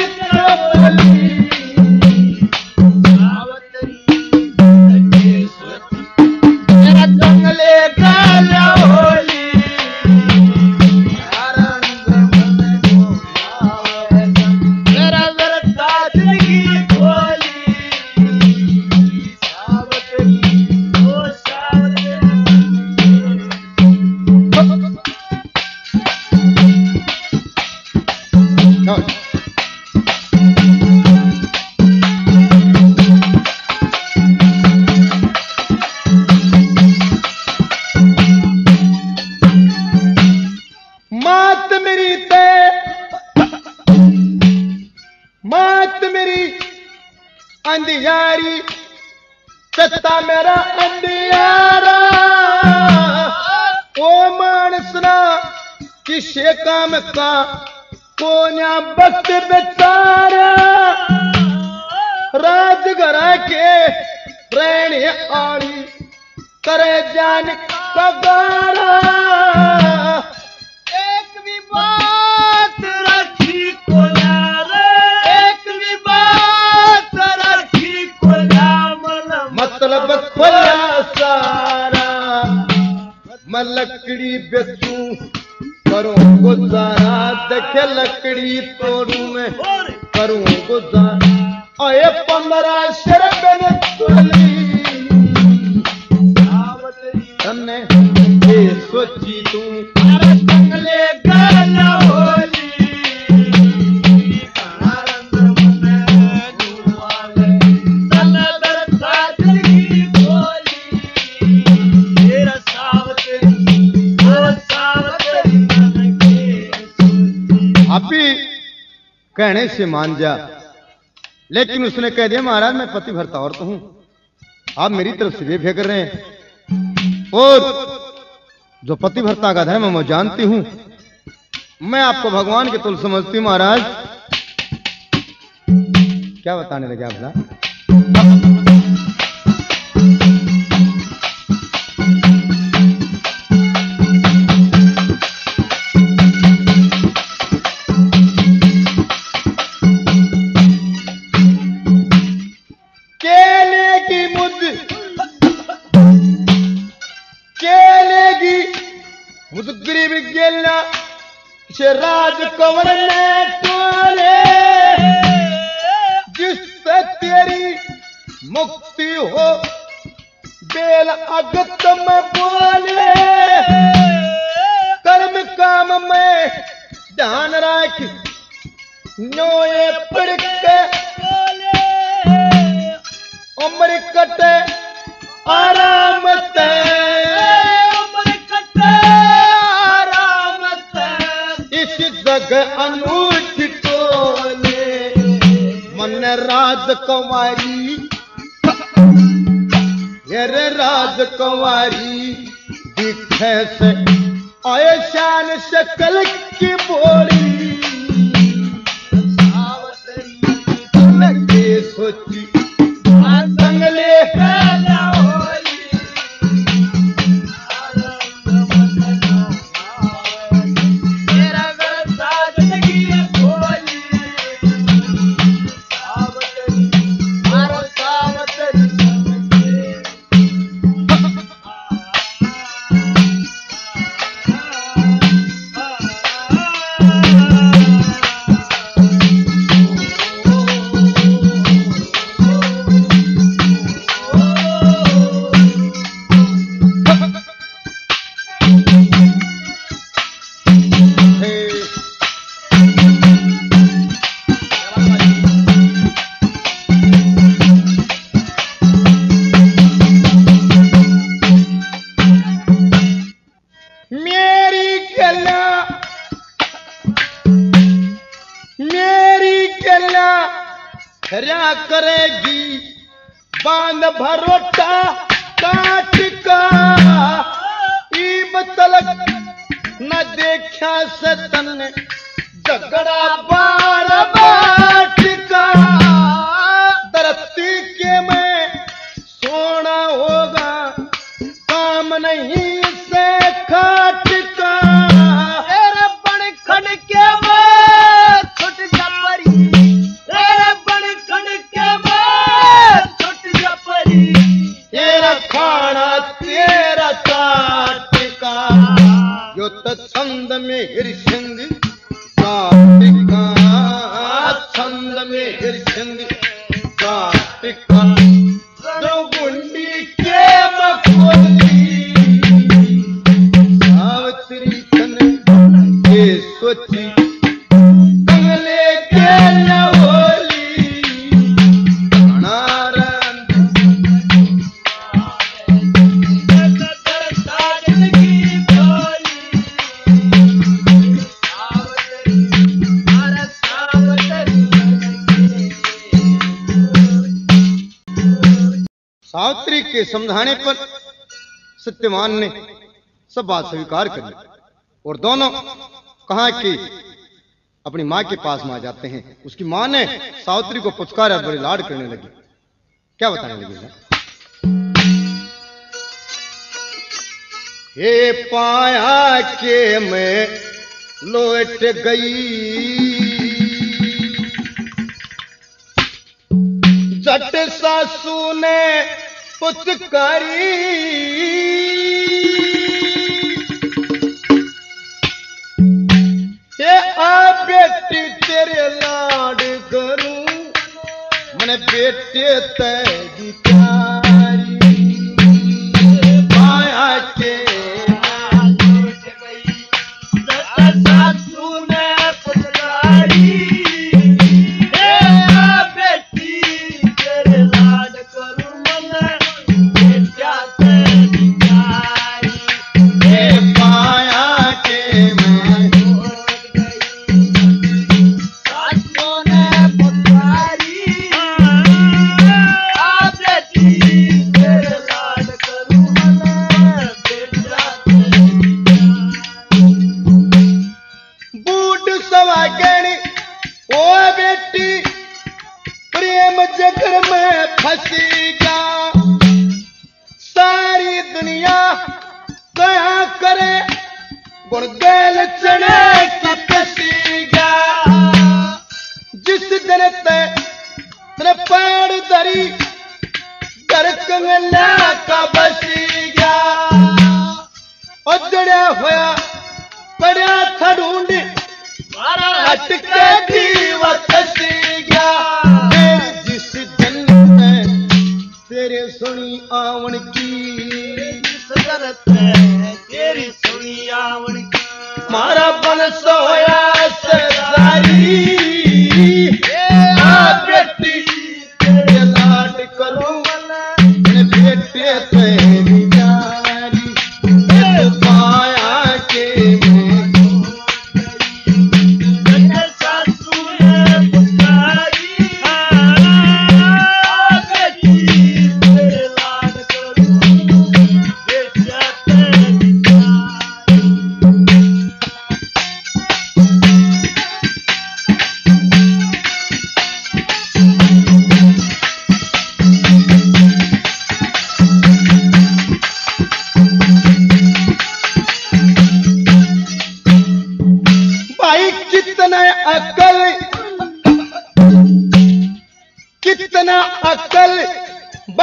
कहने से मान जा, लेकिन उसने कह दिया महाराज मैं पति भरता औरत हूं, आप मेरी तरफ से बेफिक्र कर रहे हैं और जो पति भरता का धर्म मैं जानती हूं, मैं आपको भगवान के तुल समझती हूं। महाराज क्या बताने लगे आप ना? राज कवर ने तोले जिससे तेरी मुक्ति हो बेल अगत में बोले कर्म काम में ध्यान रख नोए पड़ के उम्र कटे आराम ते अनुज टोले मन राज कुमारी यर राजकुमारी दिखे से आए शान शकल की बोली के सोची जंगले समझाने पर सत्यवान ने सब बात स्वीकार कर ली और दोनों कहा कि अपनी मां के पास में आ जाते हैं। उसकी मां ने सावित्री को पुचकारा, बड़े लाड करने लगी। क्या बताने लगी? हे पाया के मैं लौट गई, जट सासू ने पुचकारी, ये आ बेटी तेरे लाड करूं, मैंने बेटे तेरी प्यारी। माया के सासू ने पुचकारी,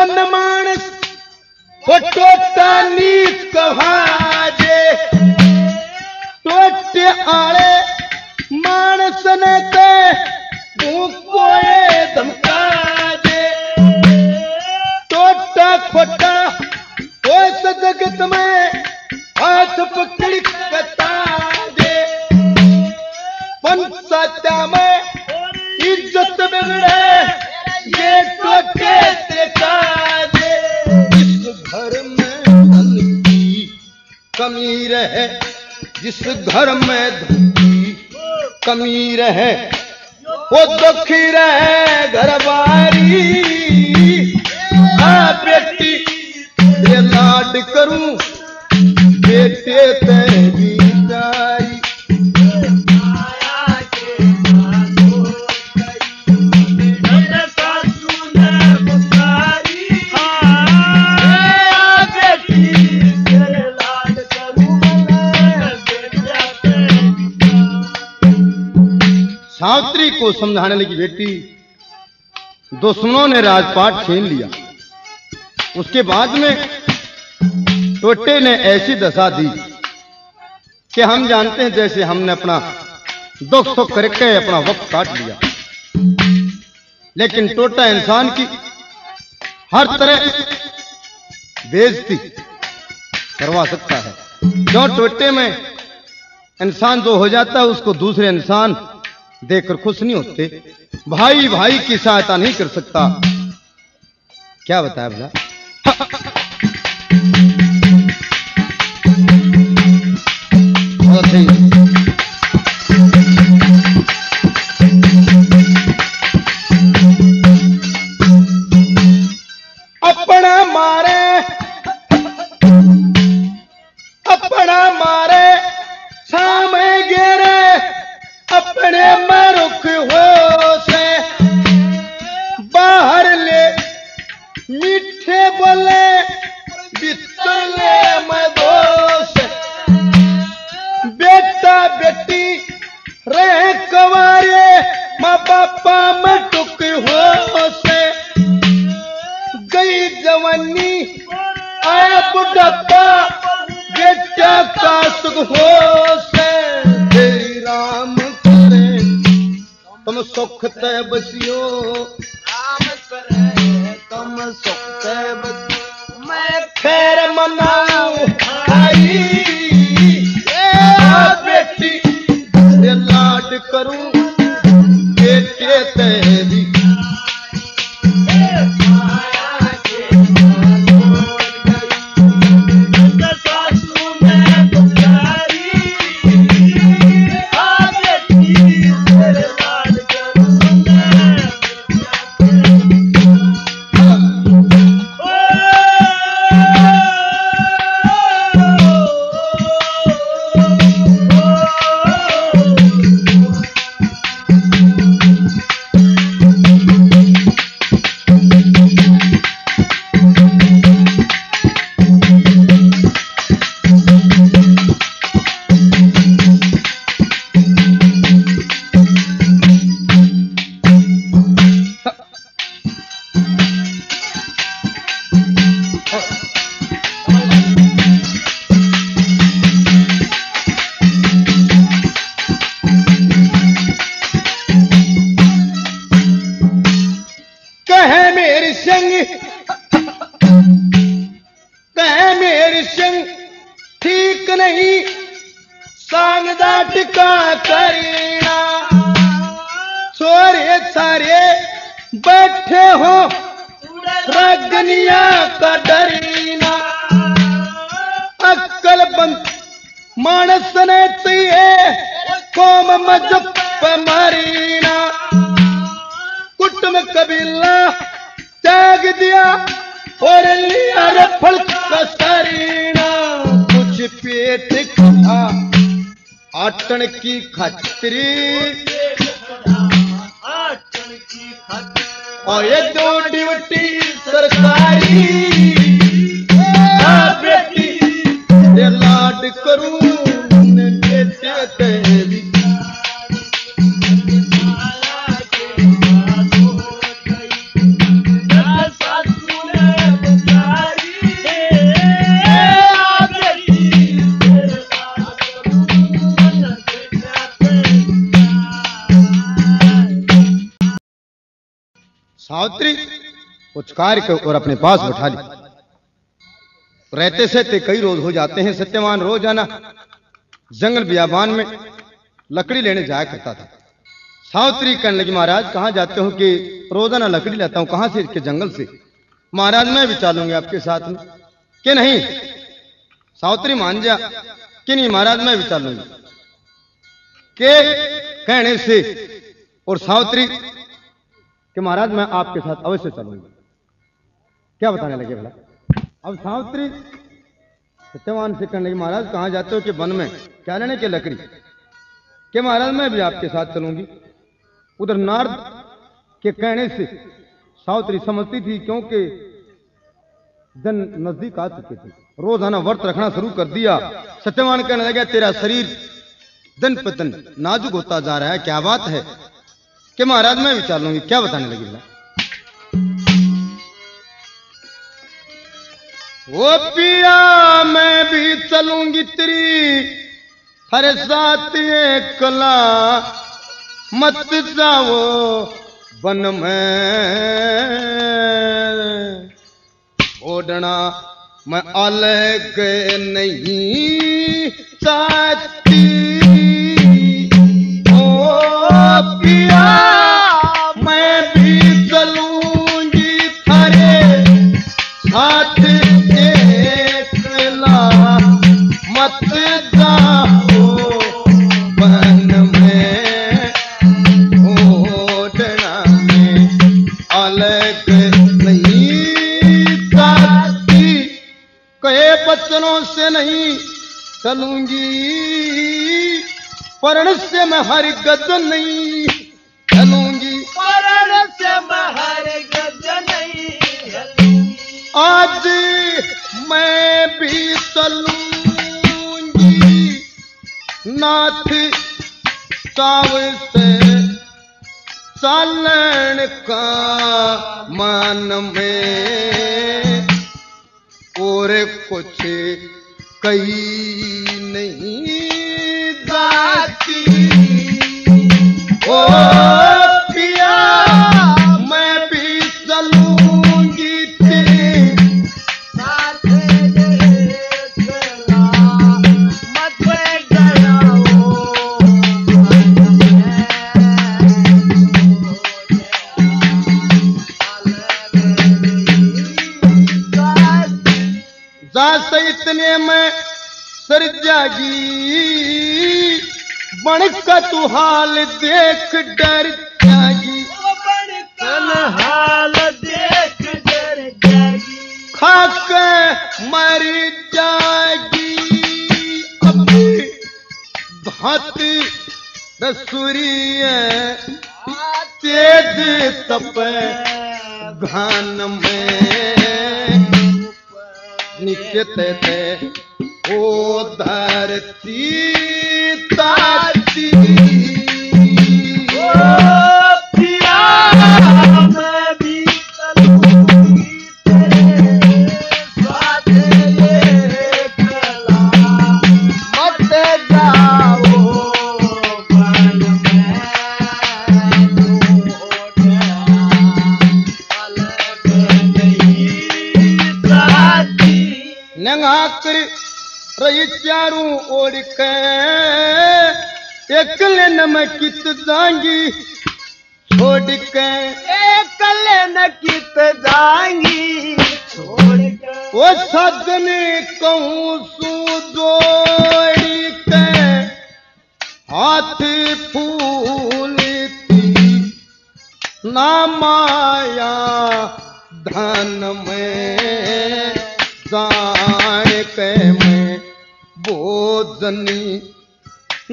संपन्न मानस टोटा नीच कहाजे टोटे आले मानस ने ते भूखोए धमकाजे टोटा खोटा हो जगत में हाथ पकड़ कता दे पंचत्या में इज्जत बिगड़े ये टोटे काजे जिस घर में धन की कमी रहे जिस घर में धन की कमी रहे वो दुखी रहे घरवारी आ बेटी ये लाड करूं बेटे तेरी जारी सावित्री को समझाने लगी। बेटी दुश्मनों ने राजपाट छीन लिया, उसके बाद में टोटे ने ऐसी दशा दी कि हम जानते हैं जैसे हमने अपना दुख सुख करके अपना वक्त काट लिया, लेकिन टोटा इंसान की हर तरह बेइज्जती करवा सकता है। जो टोटे में इंसान जो हो जाता है उसको दूसरे इंसान देखकर खुश नहीं होते, भाई भाई की सहायता नहीं कर सकता। क्या बताया भला, अपना मारे अपना मारे सामे गिरे अपने मरुख हो से बाहर ले मीठे बोले बितले मैं दोष बेटा बेटी रहे कवारे माँ बापा मटुक हो से गई जवानी आया बुढ़ापा बेटा का सुख हो से तेरी राम तुम सुख ते बसियो राम करे तुम सुख ते बसियो मैं फेर मनाऊं आई बेटी तेरे लाड करूं बेटे तेरी सावित्री पुचकार के और अपने पास उठा ली। रहते सहते कई रोज हो जाते हैं। सत्यवान रोजाना जंगल बियाबान में लकड़ी लेने जाया करता था। सावित्री कहने लगी, महाराज कहाँ जाते हो कि रोजाना लकड़ी लेता हूँ, कहाँ से? इसके जंगल से। महाराज मैं भी चलूंगा आपके साथ में। कि नहीं? सावित्री मान जा कि नहीं महाराज मैं भी चलूंगी के कहने से। और सावित्री कि महाराज मैं आपके साथ अवश्य चलूंगी। क्या बताने लगे भला? अब सावित्री सत्यवान से कहने लगी, महाराज कहाँ जाते हो? कि वन में। क्या लेने? के लकड़ी। के महाराज मैं भी आपके साथ चलूंगी। उधर नारद के कहने से सावित्री समझती थी, क्योंकि दिन नजदीक आ चुके थे, रोजाना व्रत रखना शुरू कर दिया। सत्यवान कहने लगा, तेरा शरीर दिन पर दिन नाजुक होता जा रहा है, क्या बात है? कि महाराज मैं विचार लूंगी। क्या बताने लगी भला? ओ पिया मैं भी चलूंगी तेरी हरे साथ कला, मत जाओ वन में ओढ़ना, मैं अलग नहीं चाहती। ओ पिया मैं भी चलूंगी थारे साथ एकला, मत जाओ वन में ओढ़ना, में अलग नहीं चाहती, कहे बचनों से नहीं चलूंगी, परण से मैं हरगिज़ नहीं चलूंगी, परण से मैं हरगिज़ नहीं। आज मैं भी चलूंगी नाथ साव से, चलन का मन में और कुछ कहीं नहीं जाती। ओ पिया मैं भी चलूंगी तेरे साथ एकला, मत डराओ जा से, इतने में सरजागी बन का तू हाल देख डर जागी, हाल देख डर जागी, खाक मर जागी, अपनी भात रसूरी तेज तप घान में निकते ओ धरती ताती। ओ पिया मैं भी चलूंगी तेरे साथ एकला, मत जाओ वन में अलग नहीं जाती। नंगा कर रही चारों ओर के एकले न मैं कित जाएंगी छोड़ के, एकले न कित जाएंगी छोड़ के, वो सदने कहूँ सू जोड़ी के, हाथ फूलती ना माया धन में, जाए के मैं बोझनी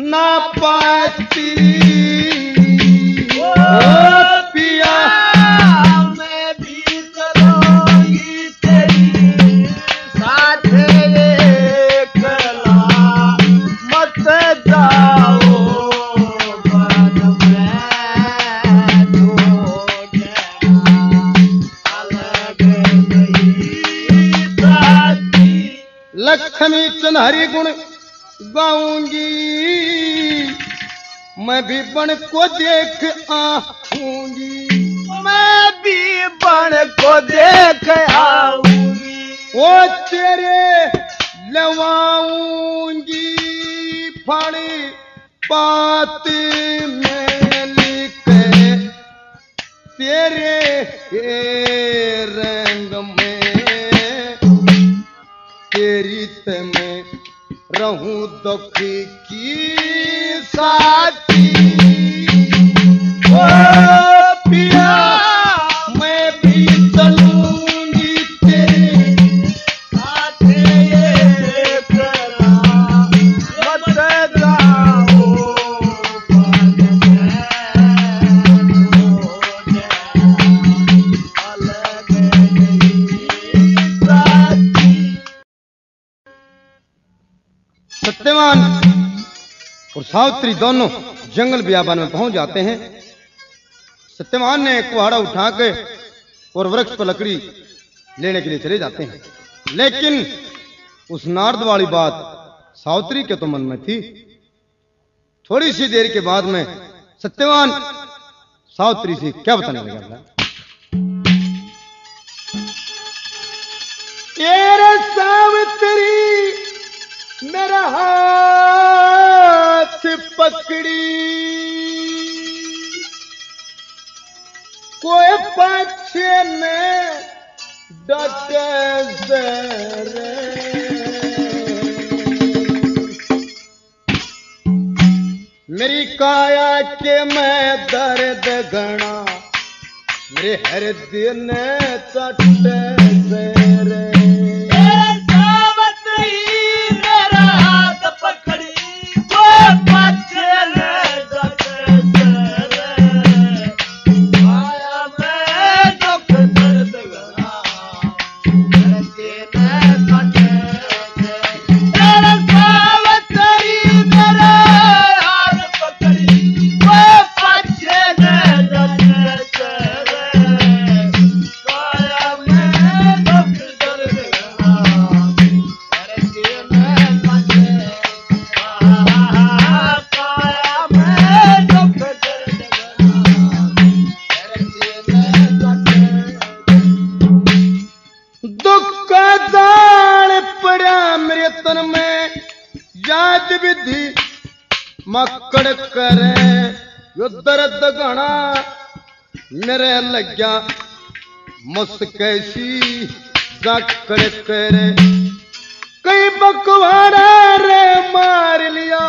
ना पाती। ओ पिया मैं भी चलूंगी तेरी साथ एकला, मत जाओ वन में अलग नहीं जाती। लक्ष्मी चन्हरी गुण गाऊंगी, मैं भी बन को देख आऊंगी, मैं भी बण को देख आऊंगी, वो तेरे लवाऊंगी फड़ी बात में लिखे तेरे रंग में, तेरी तमें रहूं दुखी की साथी। ओ सत्यवान और सावित्री दोनों जंगल बियाबान में पहुंच जाते हैं। सत्यवान ने कुहाड़ा उठा के और वृक्ष पर लकड़ी लेने के लिए चले जाते हैं, लेकिन उस नारद वाली बात सावित्री के तो मन में थी। थोड़ी सी देर के बाद में सत्यवान सावित्री से क्या बताने लगा, तेरे सावित्री मेरा हाथ पकड़ी, कोई पक्षी में डटे मेरी काया के मैं दर्द गणा, मेरे हर दिन सटे से मकड़ करे यो दर्द गणा, मेरे लग्या मुस्कैसी जाकड़ करे, कई बकवाड़ा रे मार लिया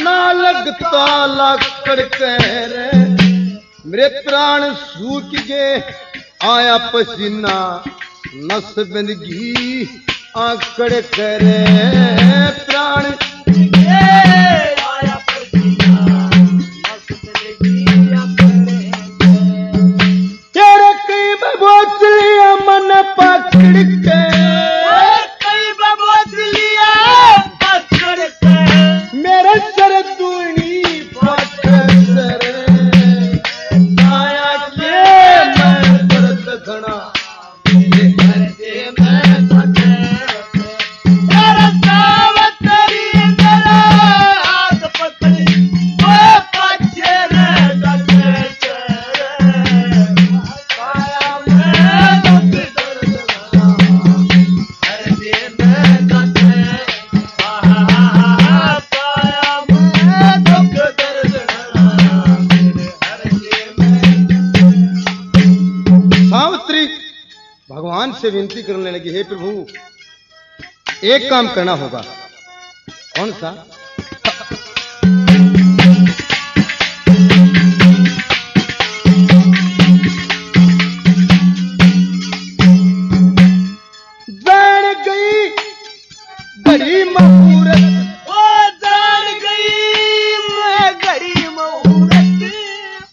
ना लगता लाकड़ करे, मेरे प्राण सूख गए आया पसीना, नस बंदगी आकड़ करे प्राण से विनती करने लगी, हे प्रभु एक काम करना होगा। कौन सा? जान गई बड़ी मुहूर्त, ओ जान गई मैं बड़ी मुहूर्त,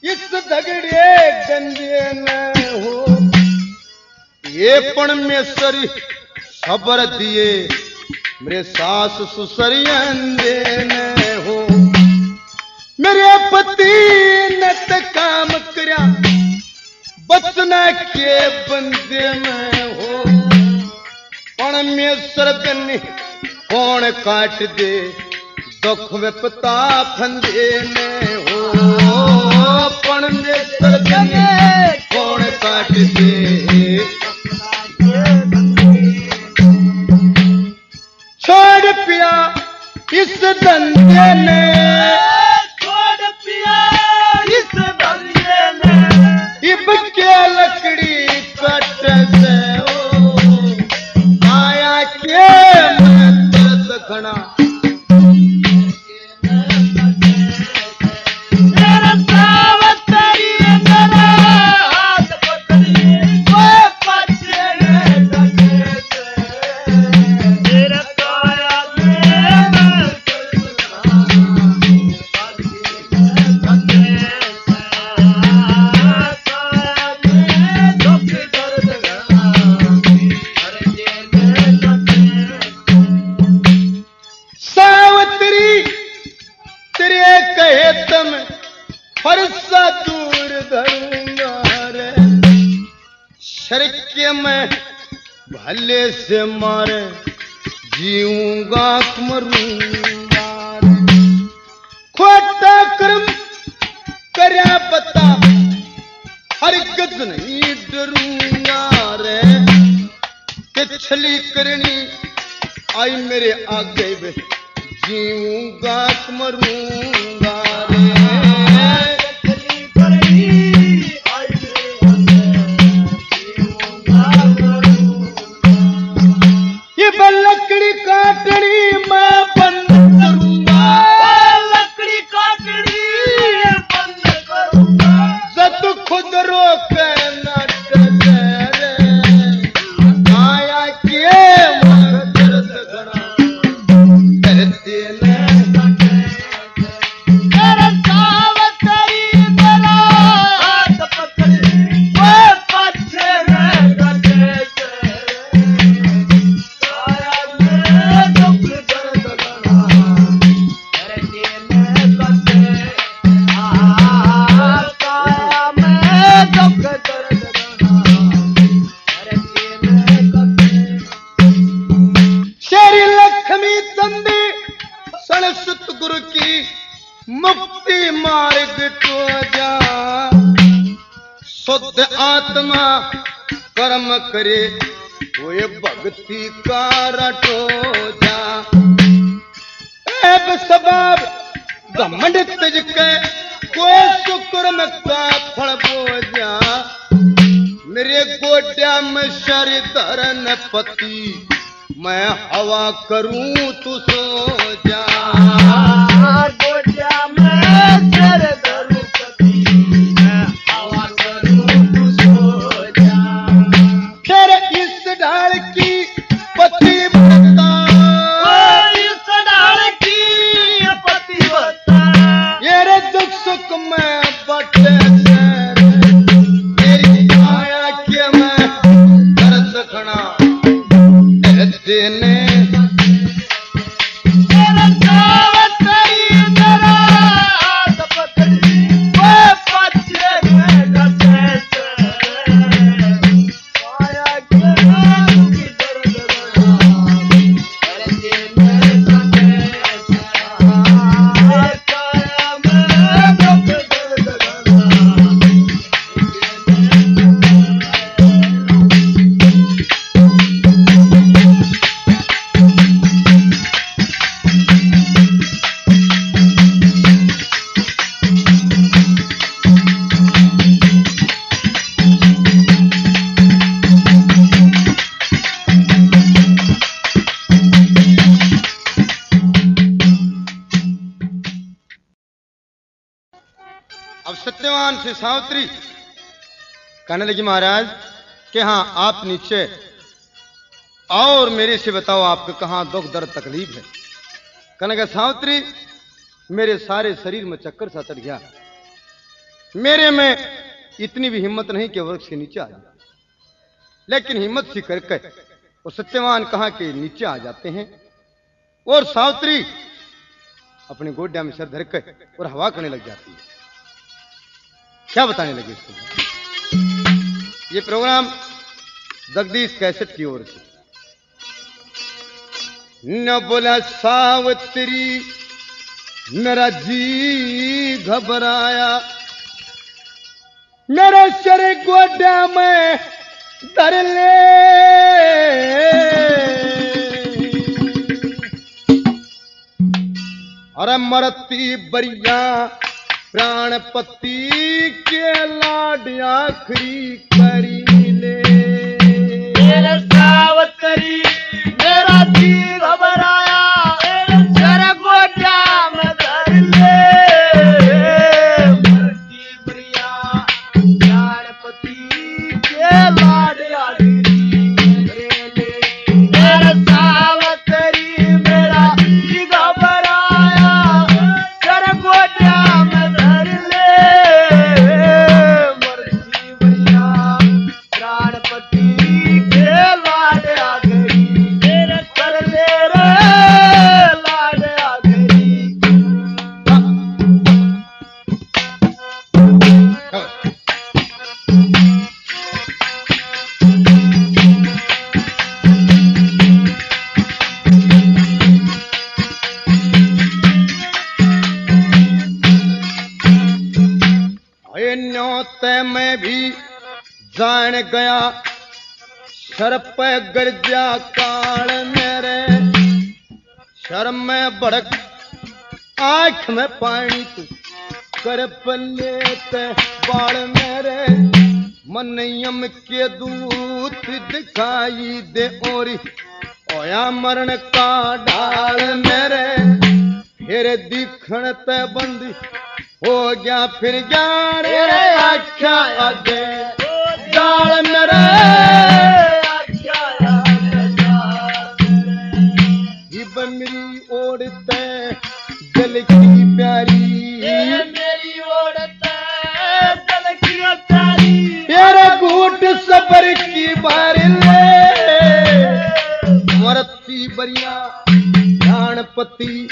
इस झगड़े गंदे में हो ये पण में सरी खबर दिए, मेरे सास सुसरियंदे न हो, मेरे पति ने त काम करया बचना के बंदे में हो, पण में सरकनी कौन काट दे दुख विपता फंदे में हो। सावित्री कहने लगी महाराज कि हां आप नीचे आओ और मेरे से बताओ आपके कहां दुख दर्द तकलीफ है। कहने लगा सावित्री मेरे सारे शरीर में चक्कर सा चढ़ गया, मेरे में इतनी भी हिम्मत नहीं कि वृक्ष के नीचे आ जाए, लेकिन हिम्मत सी करके और सत्यवान कहा कि नीचे आ जाते हैं। और सावित्री अपने गोड्या में सर धर के और हवा करने लग जाती है। क्या बताने लगे इसको? ये प्रोग्राम जगदीश कैसेट की ओर से। न बोला सावित्री मेरा जी घबराया, नरेश्वर गोडा में धर ले। अरे मरती बरिया प्राणपति के लाडिया खरी करी ले। मेरा सावत करी मेरा तीर हबराया नरेश्वर गोडा में धर ले। गया सर्प गर्जा काल मेरे शर्म में भड़क आंख में पानी तू कर पलेते बाल मेरे मनयम के दूत दिखाई दे ओरी ओया मरण का डाल मेरे। फिर दिखण ते बंदी हो गया फिर गया रे आख्या आगे जाल मेरे इब मेरी ओढ़ते दिल की प्यारी मेरी ओढ़ते दिल की प्यारी तेरे घूट सबर की बारी ले। मरती बरिया ज्ञानपति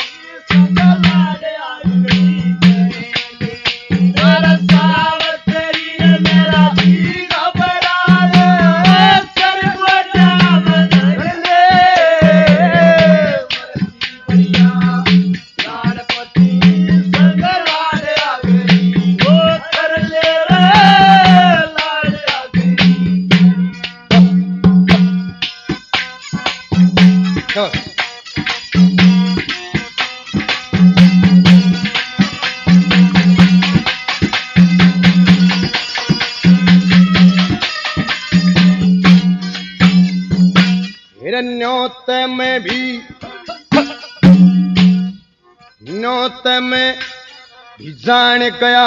में भी नौत में भी जान गया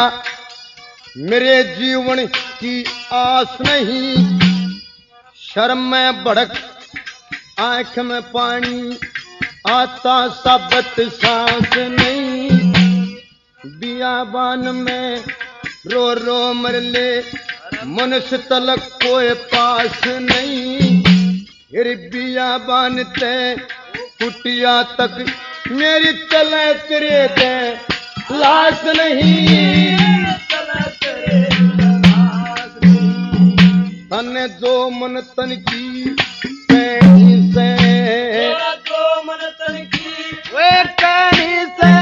मेरे जीवन की आस नहीं। शर्म में भड़क आंख में पानी आता साबत सांस नहीं। बियाबान में रो रो मरले मनुष्य तलक कोई पास नहीं। फिर बिया बानते कुटिया तक मेरी तले तेरे ते लाश नहीं। तन जो मन तन की कहानी से जो मन तन की वे कहानी से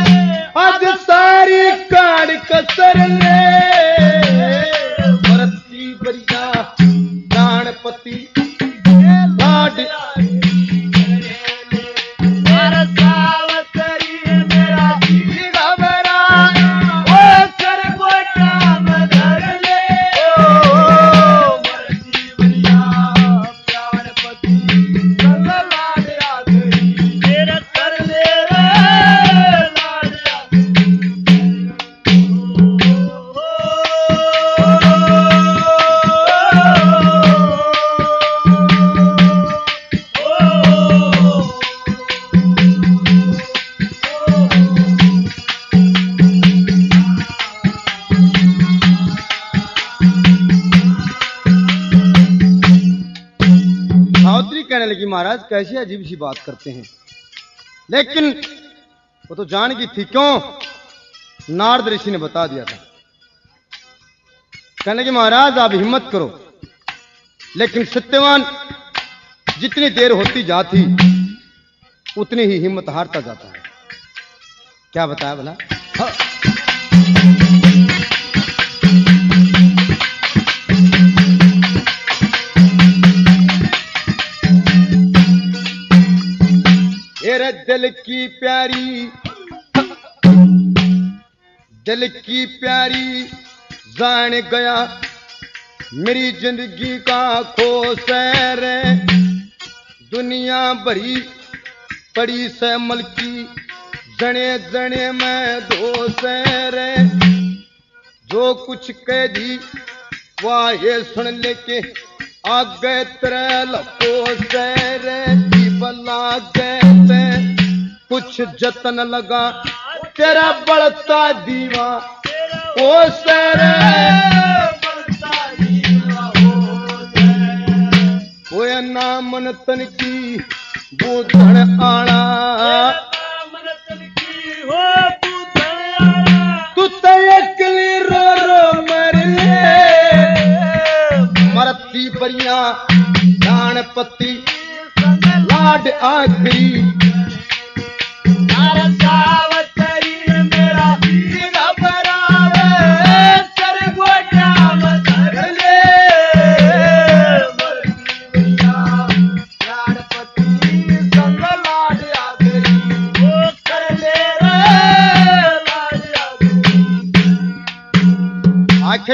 आज सारी काट कसर ले। भरती बरिया दानपति महाराज कैसी अजीब सी बात करते हैं। लेकिन वो तो जान की थी, क्यों? नारद ऋषि ने बता दिया था। कहने की महाराज आप हिम्मत करो, लेकिन सत्यवान जितनी देर होती जाती उतनी ही हिम्मत हारता जाता है। क्या बताया भला? तेरे दिल की प्यारी, दिल की प्यारी जान गया मेरी जिंदगी का खोसर। दुनिया भरी पड़ी से मलकी जने जने में दोसर। जो कुछ कह दी वाह सुन लेके आगे तरल पोसर। बला कहते कुछ जतन लगा तेरा बढ़ता दीवा ओ सरे। होया नाम तन की बूधन आला, तू तो अकली रो रो मरे। मरती परियां दान पत्ती लाड आखरी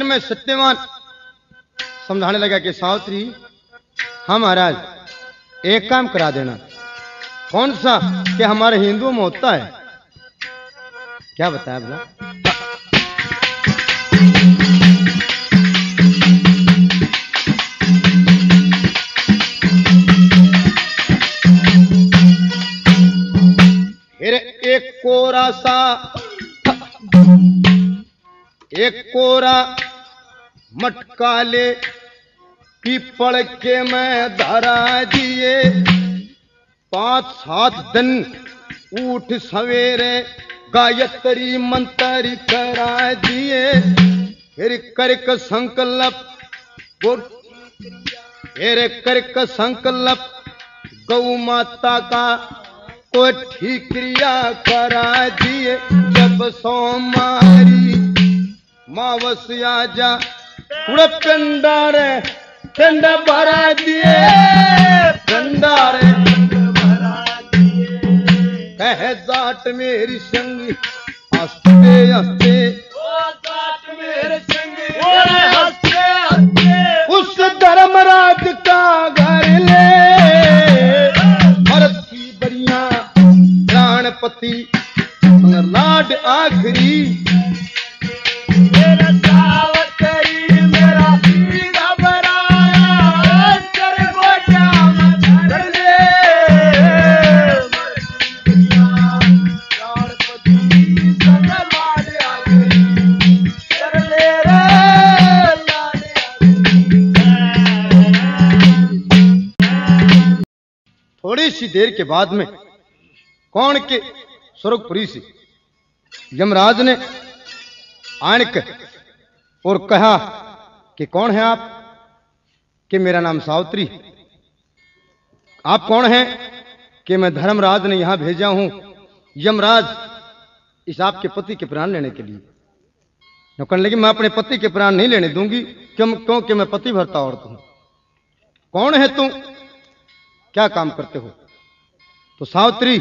में। सत्यवान समझाने लगा कि सावित्री हाँ महाराज एक काम करा देना। कौन सा? कि हमारे हिंदुओं में होता है। क्या बताया भला? फिर एक कोरा सा एक कोरा मटका ले पीपड़ के मैं धरा दिए। पांच सात दिन उठ सवेरे गायत्री मंत्र करा दिए। फिर करक संकल्प फिर करक संकल्प गौ माता का को ठीक क्रिया करा दिए। जब सोमारी मावस आजा पूरा कंडार ठंडा भरा दिए कंडार कह जाट मेरी संगी हंसते हंसते उस धर्मराज का घर ले। भरती बरिया प्राणपति लाड आखरी देर के बाद में कौन के स्वर्गपुरी से यमराज ने आनक और कहा कि कौन है आप? कि मेरा नाम सावित्री। आप कौन हैं? कि मैं धर्मराज ने यहां भेजा हूं यमराज इस आपके पति के प्राण लेने के लिए। न कहने लगी मैं अपने पति के प्राण नहीं लेने दूंगी क्योंकि मैं पति भरता औरत हूं। कौन है तुम? क्या काम करते हो? तो सावित्री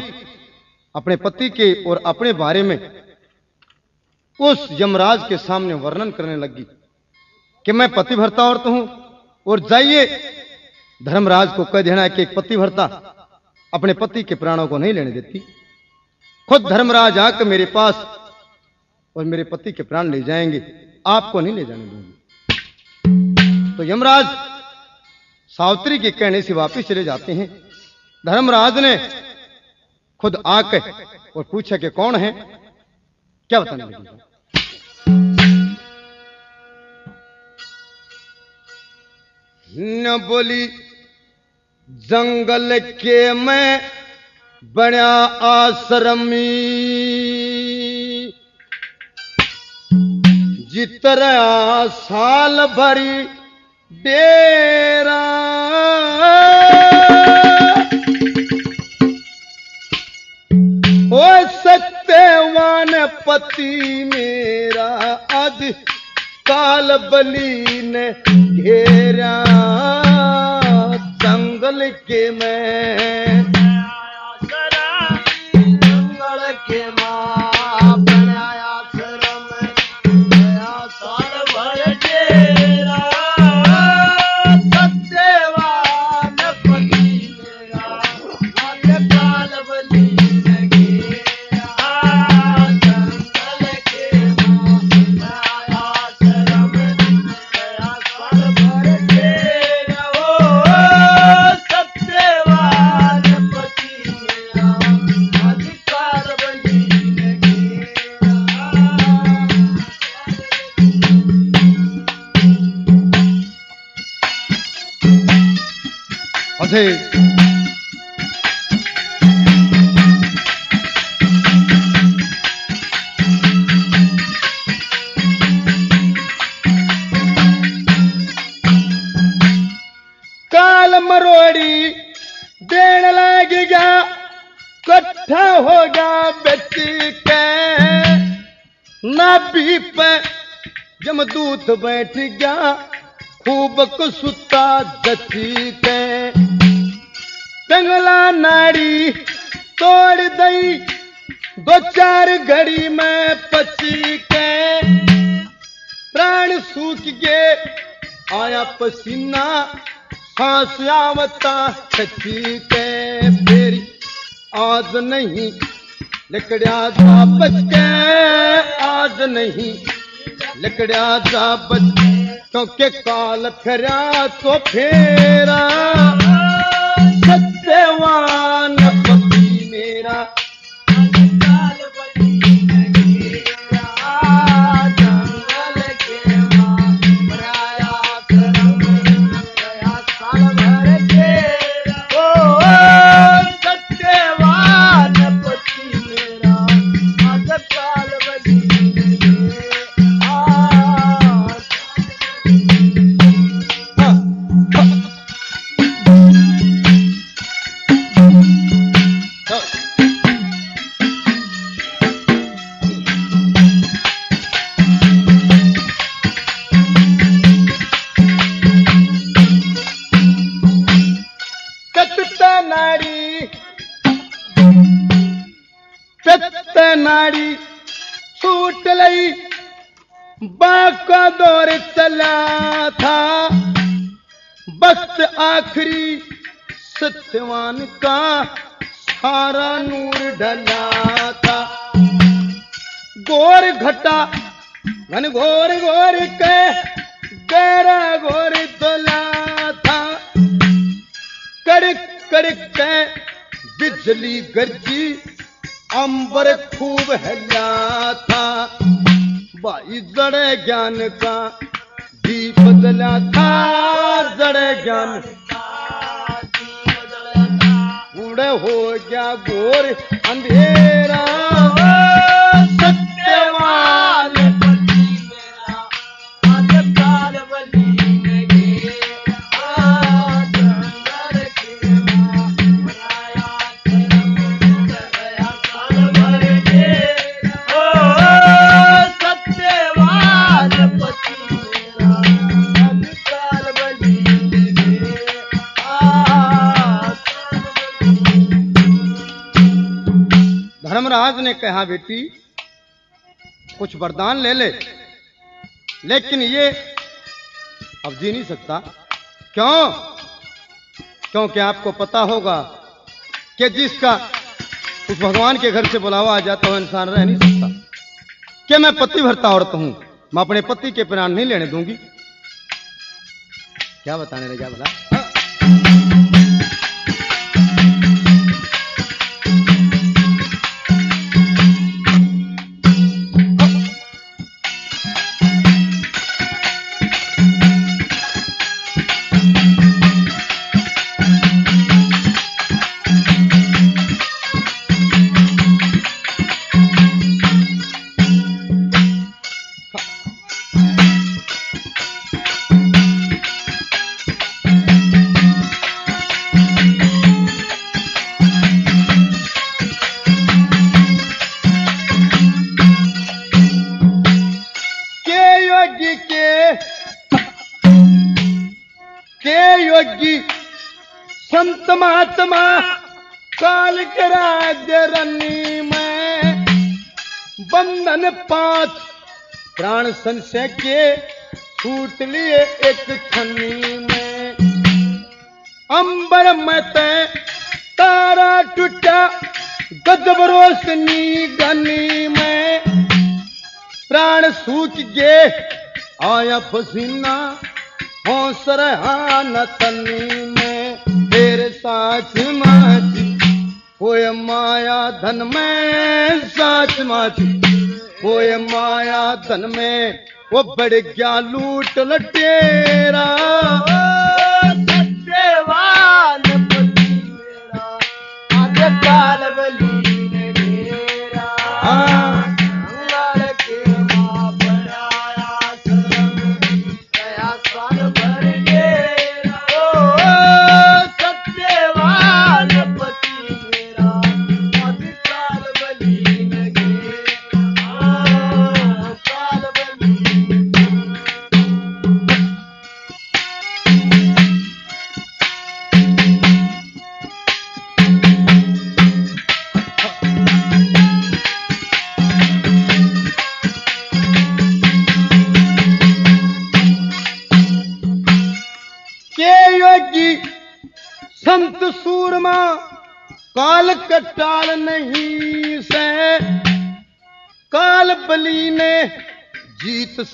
अपने पति के और अपने बारे में उस यमराज के सामने वर्णन करने लगी कि मैं पतिव्रता औरत हूं और जाइए धर्मराज को कह देना कि एक पतिव्रता अपने पति के प्राणों को नहीं लेने देती। खुद धर्मराज आकर मेरे पास और मेरे पति के प्राण ले जाएंगे, आपको नहीं ले जाने दूंगी। तो यमराज सावित्री के कहने से वापस चले जाते हैं। धर्मराज ने खुद आके और पूछा कि कौन है? क्या बताने लगी? न बोली जंगल के मैं बड़ा आश्रमी जितरा साल भरी डेरा। ओ सत्यवान पति मेरा अध काल बली ने घेरा। जंगल के मैं थे। काल मरोड़ी देने लगेगा, कट्ठा होगा बेटी के नाभि पे जमदूत बैठ गया, खूब कुसुता जती के टंगला नाड़ी तोड़ दई, दो चार घड़ी में पची के प्राण सूख गए, आया पसीना सांस आवता छची के, फेरी आज नहीं लकड़िया जा बच के, आज नहीं लकड़िया जा बच, क्योंकि काल फेरा तो फेरा सत्यवान पति मेरा, नाड़ी छूट लई, बाका दौर चला था वक्त आखिरी, सत्यवान का सारा नूर ढला था, गोर घटा घन घोर घोर के गहरा घोर धुला था, कड़क कड़क के बिजली गरजी, अंबर खूब हिला था, भाई जड़े ज्ञान का भी बदला था, जड़े ज्ञान उड़े हो गया घोर अंधेरा, सत्यवान धर्मराज ने कहा बेटी कुछ वरदान ले ले, लेकिन ये अब जी नहीं सकता। क्यों? क्योंकि आपको पता होगा कि जिसका उस भगवान के घर से बुलावा आ जाता है इंसान रह नहीं सकता। कि मैं पतिव्रता औरत हूं, मैं अपने पति के प्राण नहीं लेने दूंगी। क्या बताने लगा भला? संशय के छूट लिए एक छन्नी में, अंबर मत तारा टूटा, गजब रोशनी गनी में, प्राण सूख गए, आया पसीना हो सरहान तनी में, तेरे साथ माची कोई माया धन में, साथ माची वो ये माया धन में, वो बड़ गया लूट लटेरा सत्यवान।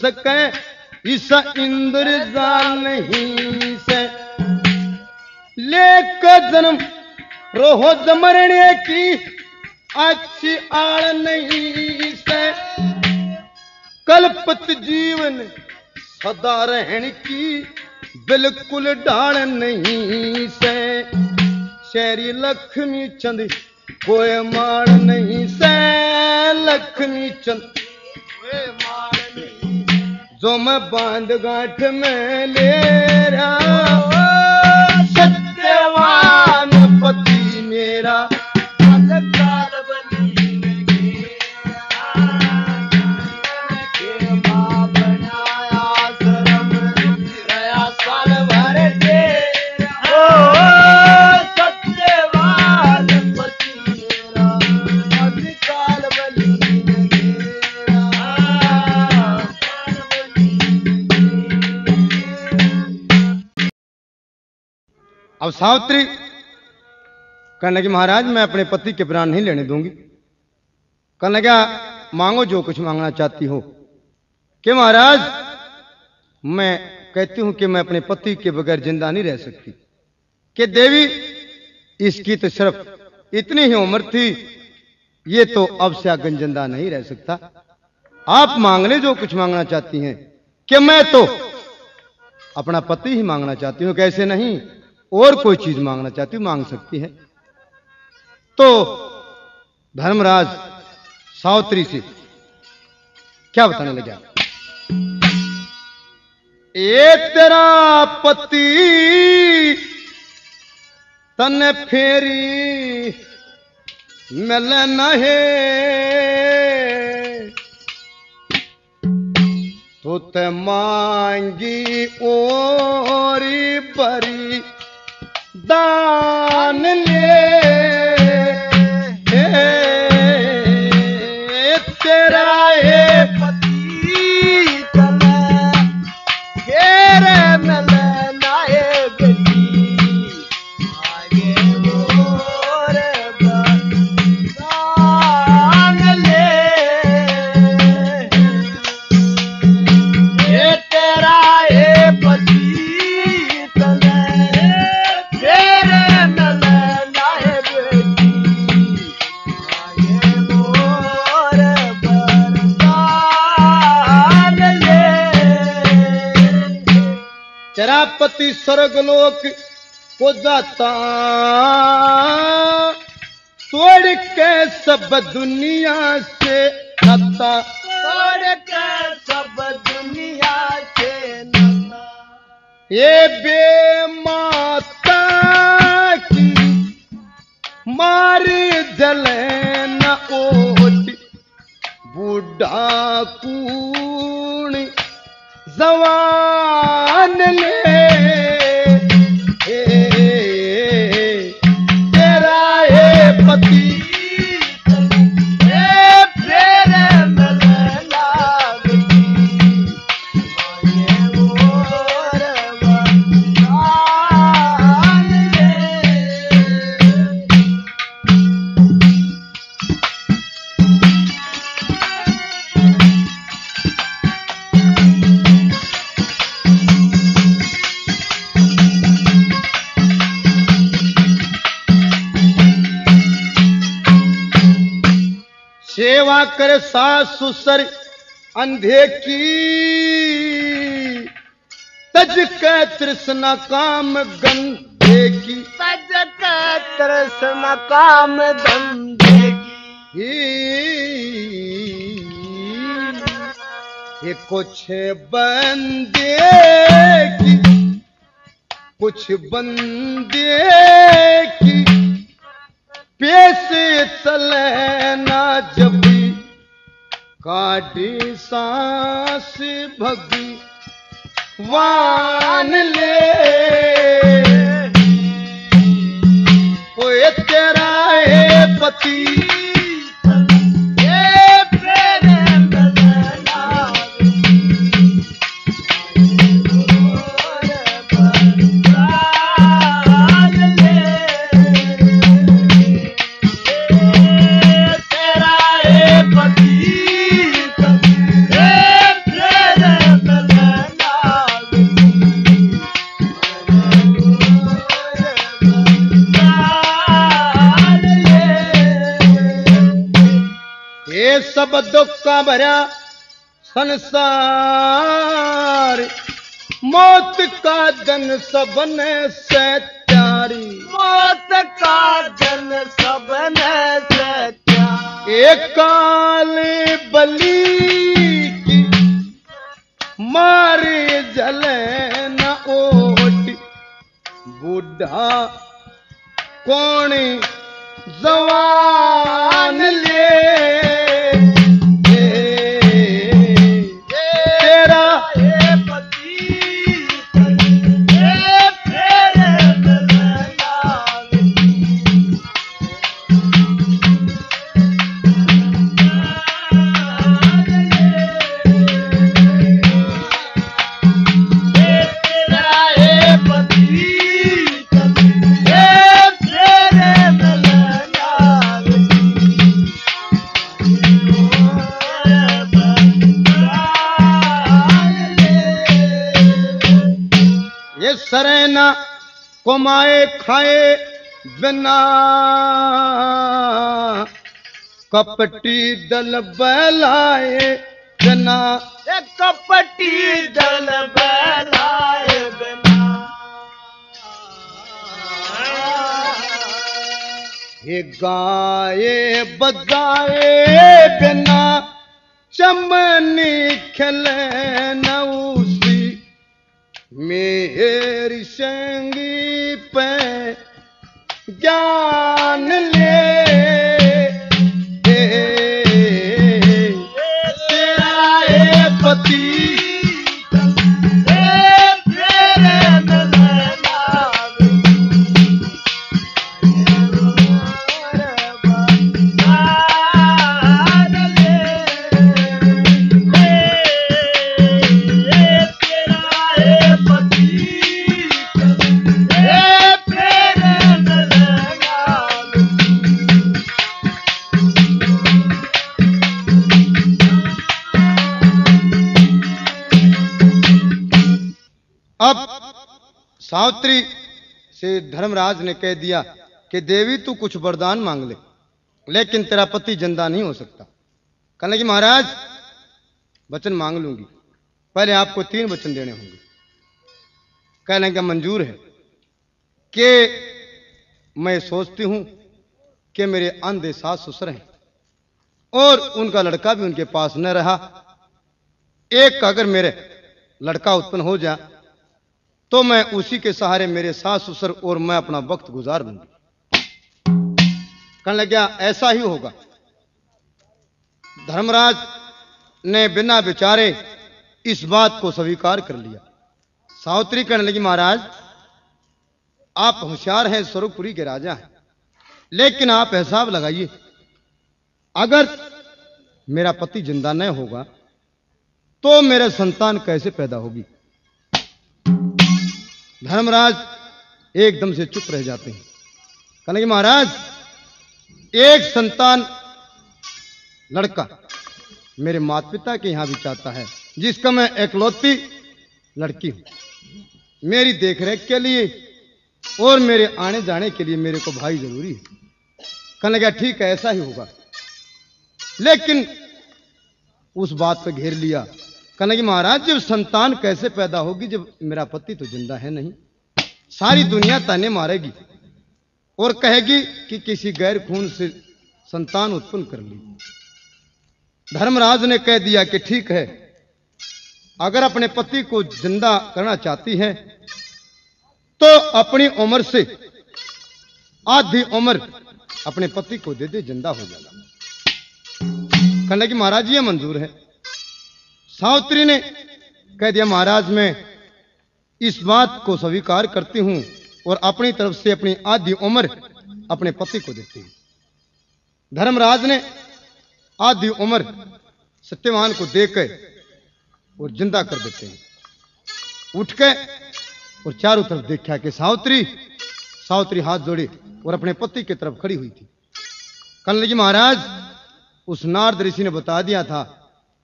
सके इस इंद्रजाल नहीं से लेकर जन्म रोहो जमरने की अच्छी आड़ नहीं से कल्पित जीवन सदा रहन की बिल्कुल डाल नहीं से शेरी लक्ष्मी चंद कोई माड़ नहीं से लक्ष्मी चंद जो मैं बांध गांठ में ले रहा सत्यवान पति मेरा अब सावित्री कहने लगी महाराज मैं अपने पति के प्राण नहीं लेने दूंगी। कहने लगा मांगो जो कुछ मांगना चाहती हो। कि महाराज मैं कहती हूं कि मैं अपने पति के बगैर जिंदा नहीं रह सकती। कि देवी इसकी तो सिर्फ इतनी ही उम्र थी, ये तो अब से आगे जिंदा नहीं रह सकता। आप मांग ले जो कुछ मांगना चाहती हैं। कि मैं तो अपना पति ही मांगना चाहती हूं, कैसे नहीं और कोई चीज मांगना चाहती हूं, मांग सकती है। तो धर्मराज सावित्री से क्या बताने लगे, ए तेरा पति तने फेरी मिलन है तो ते मांगी ओरी परी दान ले तेरा ए पति तेरे मिल नाए बेटी आगे मोर दान ले तेरा ए पति पति स्वर्गलोक को जाता तोड़ के सब दुनिया से नाता तोड़ के सब दुनिया से नाता ये बेमाता की मार जले न ओट बूढ़ा कूण जवान ले करे सास ससुर अंधे की तज के तृष्णा काम गंधे की। देगी, सजते तरस मकाम दम देगी, ये कुछ बंदे की कुछ बंदे की पेश चलना, जब काटी सांस भगवान ले, ओए तेरा है पति सब दुख का भरा संसार, मौत का जन सबने से प्यारी, मौत का जन सबने से प्यारी, एक काल बली की मारी जले न ओट, बूढ़ा कौन जवान ले, कमाए खाए बिना कपटी दल बहलाए बिना, कपटी दल बहलाए बिना, ये गाए बजाए बिना, चमनी खिले न उसी मेरी संगी पे ज्ञान ले। सावित्री से धर्मराज ने कह दिया कि देवी तू कुछ वरदान मांग ले, लेकिन तेरा पति जिंदा नहीं हो सकता। कहने लगी महाराज वचन मांग लूंगी, पहले आपको तीन वचन देने होंगे। कहने का मंजूर है कि मैं सोचती हूं कि मेरे अंधे सास ससुर हैं और उनका लड़का भी उनके पास न रहा, एक अगर मेरे लड़का उत्पन्न हो जा तो मैं उसी के सहारे मेरे सास ससुर और मैं अपना वक्त गुजार दूंगी। कहने लगा ऐसा ही होगा। धर्मराज ने बिना विचारे इस बात को स्वीकार कर लिया। सावित्री कहने लगी महाराज आप होशियार हैं, स्वरूपुरी के राजा हैं, लेकिन आप हिसाब लगाइए, अगर मेरा पति जिंदा नहीं होगा तो मेरे संतान कैसे पैदा होगी। धर्मराज एकदम से चुप रह जाते हैं। कहने लगे महाराज एक संतान लड़का मेरे माता पिता के यहां भी चाहता है, जिसका मैं एकलौती लड़की हूं, मेरी देखरेख के लिए और मेरे आने जाने के लिए मेरे को भाई जरूरी है। कहने लगा ठीक है ऐसा ही होगा, लेकिन उस बात पर घेर लिया। कहने लगी महाराज जब संतान कैसे पैदा होगी जब मेरा पति तो जिंदा है नहीं। सारी दुनिया ताने मारेगी और कहेगी कि किसी गैर खून से संतान उत्पन्न कर ली। धर्मराज ने कह दिया कि ठीक है, अगर अपने पति को जिंदा करना चाहती है तो अपनी उम्र से आधी उम्र अपने पति को दे दे, जिंदा हो जाएगा। कहने की महाराज ये मंजूर है। सावित्री ने कह दिया महाराज मैं इस बात को स्वीकार करती हूं और अपनी तरफ से अपनी आधी उम्र अपने पति को देती हूं। धर्मराज ने आधी उम्र सत्यवान को देकर और जिंदा कर देते हैं। उठ के और चारों तरफ देखा कि सावित्री सावित्री हाथ जोड़े और अपने पति की तरफ खड़ी हुई थी। कहने लगी महाराज उस नारद ऋषि ने बता दिया था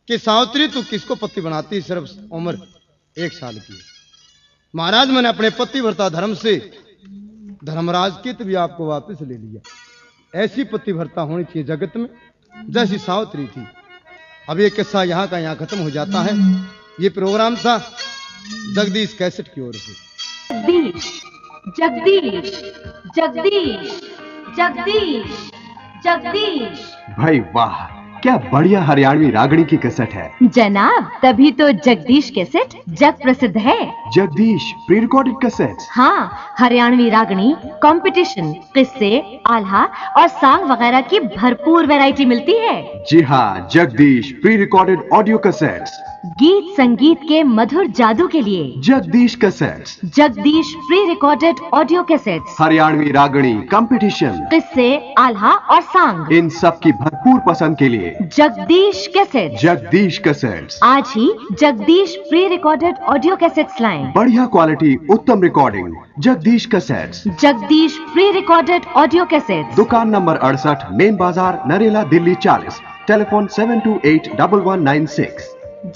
कि सावित्री तू किसको पति बनाती, सिर्फ उम्र एक साल की। महाराज मैंने अपने पतिव्रता धर्म से धर्मराज की भी आपको वापस ले लिया। ऐसी पतिव्रता होनी चाहिए जगत में जैसी सावित्री थी। अब ये किस्सा यहां का यहां खत्म हो जाता है। ये प्रोग्राम था जगदीश कैसेट की ओर से। जगदीश जगदीश जगदीश जगदीश जगदीश भाई वाह, क्या बढ़िया हरियाणवी रागणी की कैसेट है जनाब। तभी तो जगदीश कैसेट जग प्रसिद्ध है। Jagdish pre recorded cassette. हाँ, हरियाणवी रागणी, कंपटीशन, किस्से, आल्हा और सांग वगैरह की भरपूर वैरायटी मिलती है। जी हाँ, Jagdish pre recorded audio cassettes, गीत संगीत के मधुर जादू के लिए Jagdish cassettes, Jagdish pre recorded audio cassettes, Haryanvi रागणी, कंपटीशन, किस्से, आल्हा और सांग, इन सब की भरपूर पसंद के लिए जगदीश कैसेट, जगदीश कैसेट्स। आज ही Jagdish pre recorded audio cassettes लाएं। बढ़िया क्वालिटी, उत्तम recording, Jagdish cassettes, Jagdish pre recorded audio cassettes. दुकान नंबर अड़सठ, मेन बाजार, नरेला, दिल्ली चालीस। Telephone seven two eight double one nine six.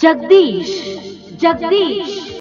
Jagdish Jagdish.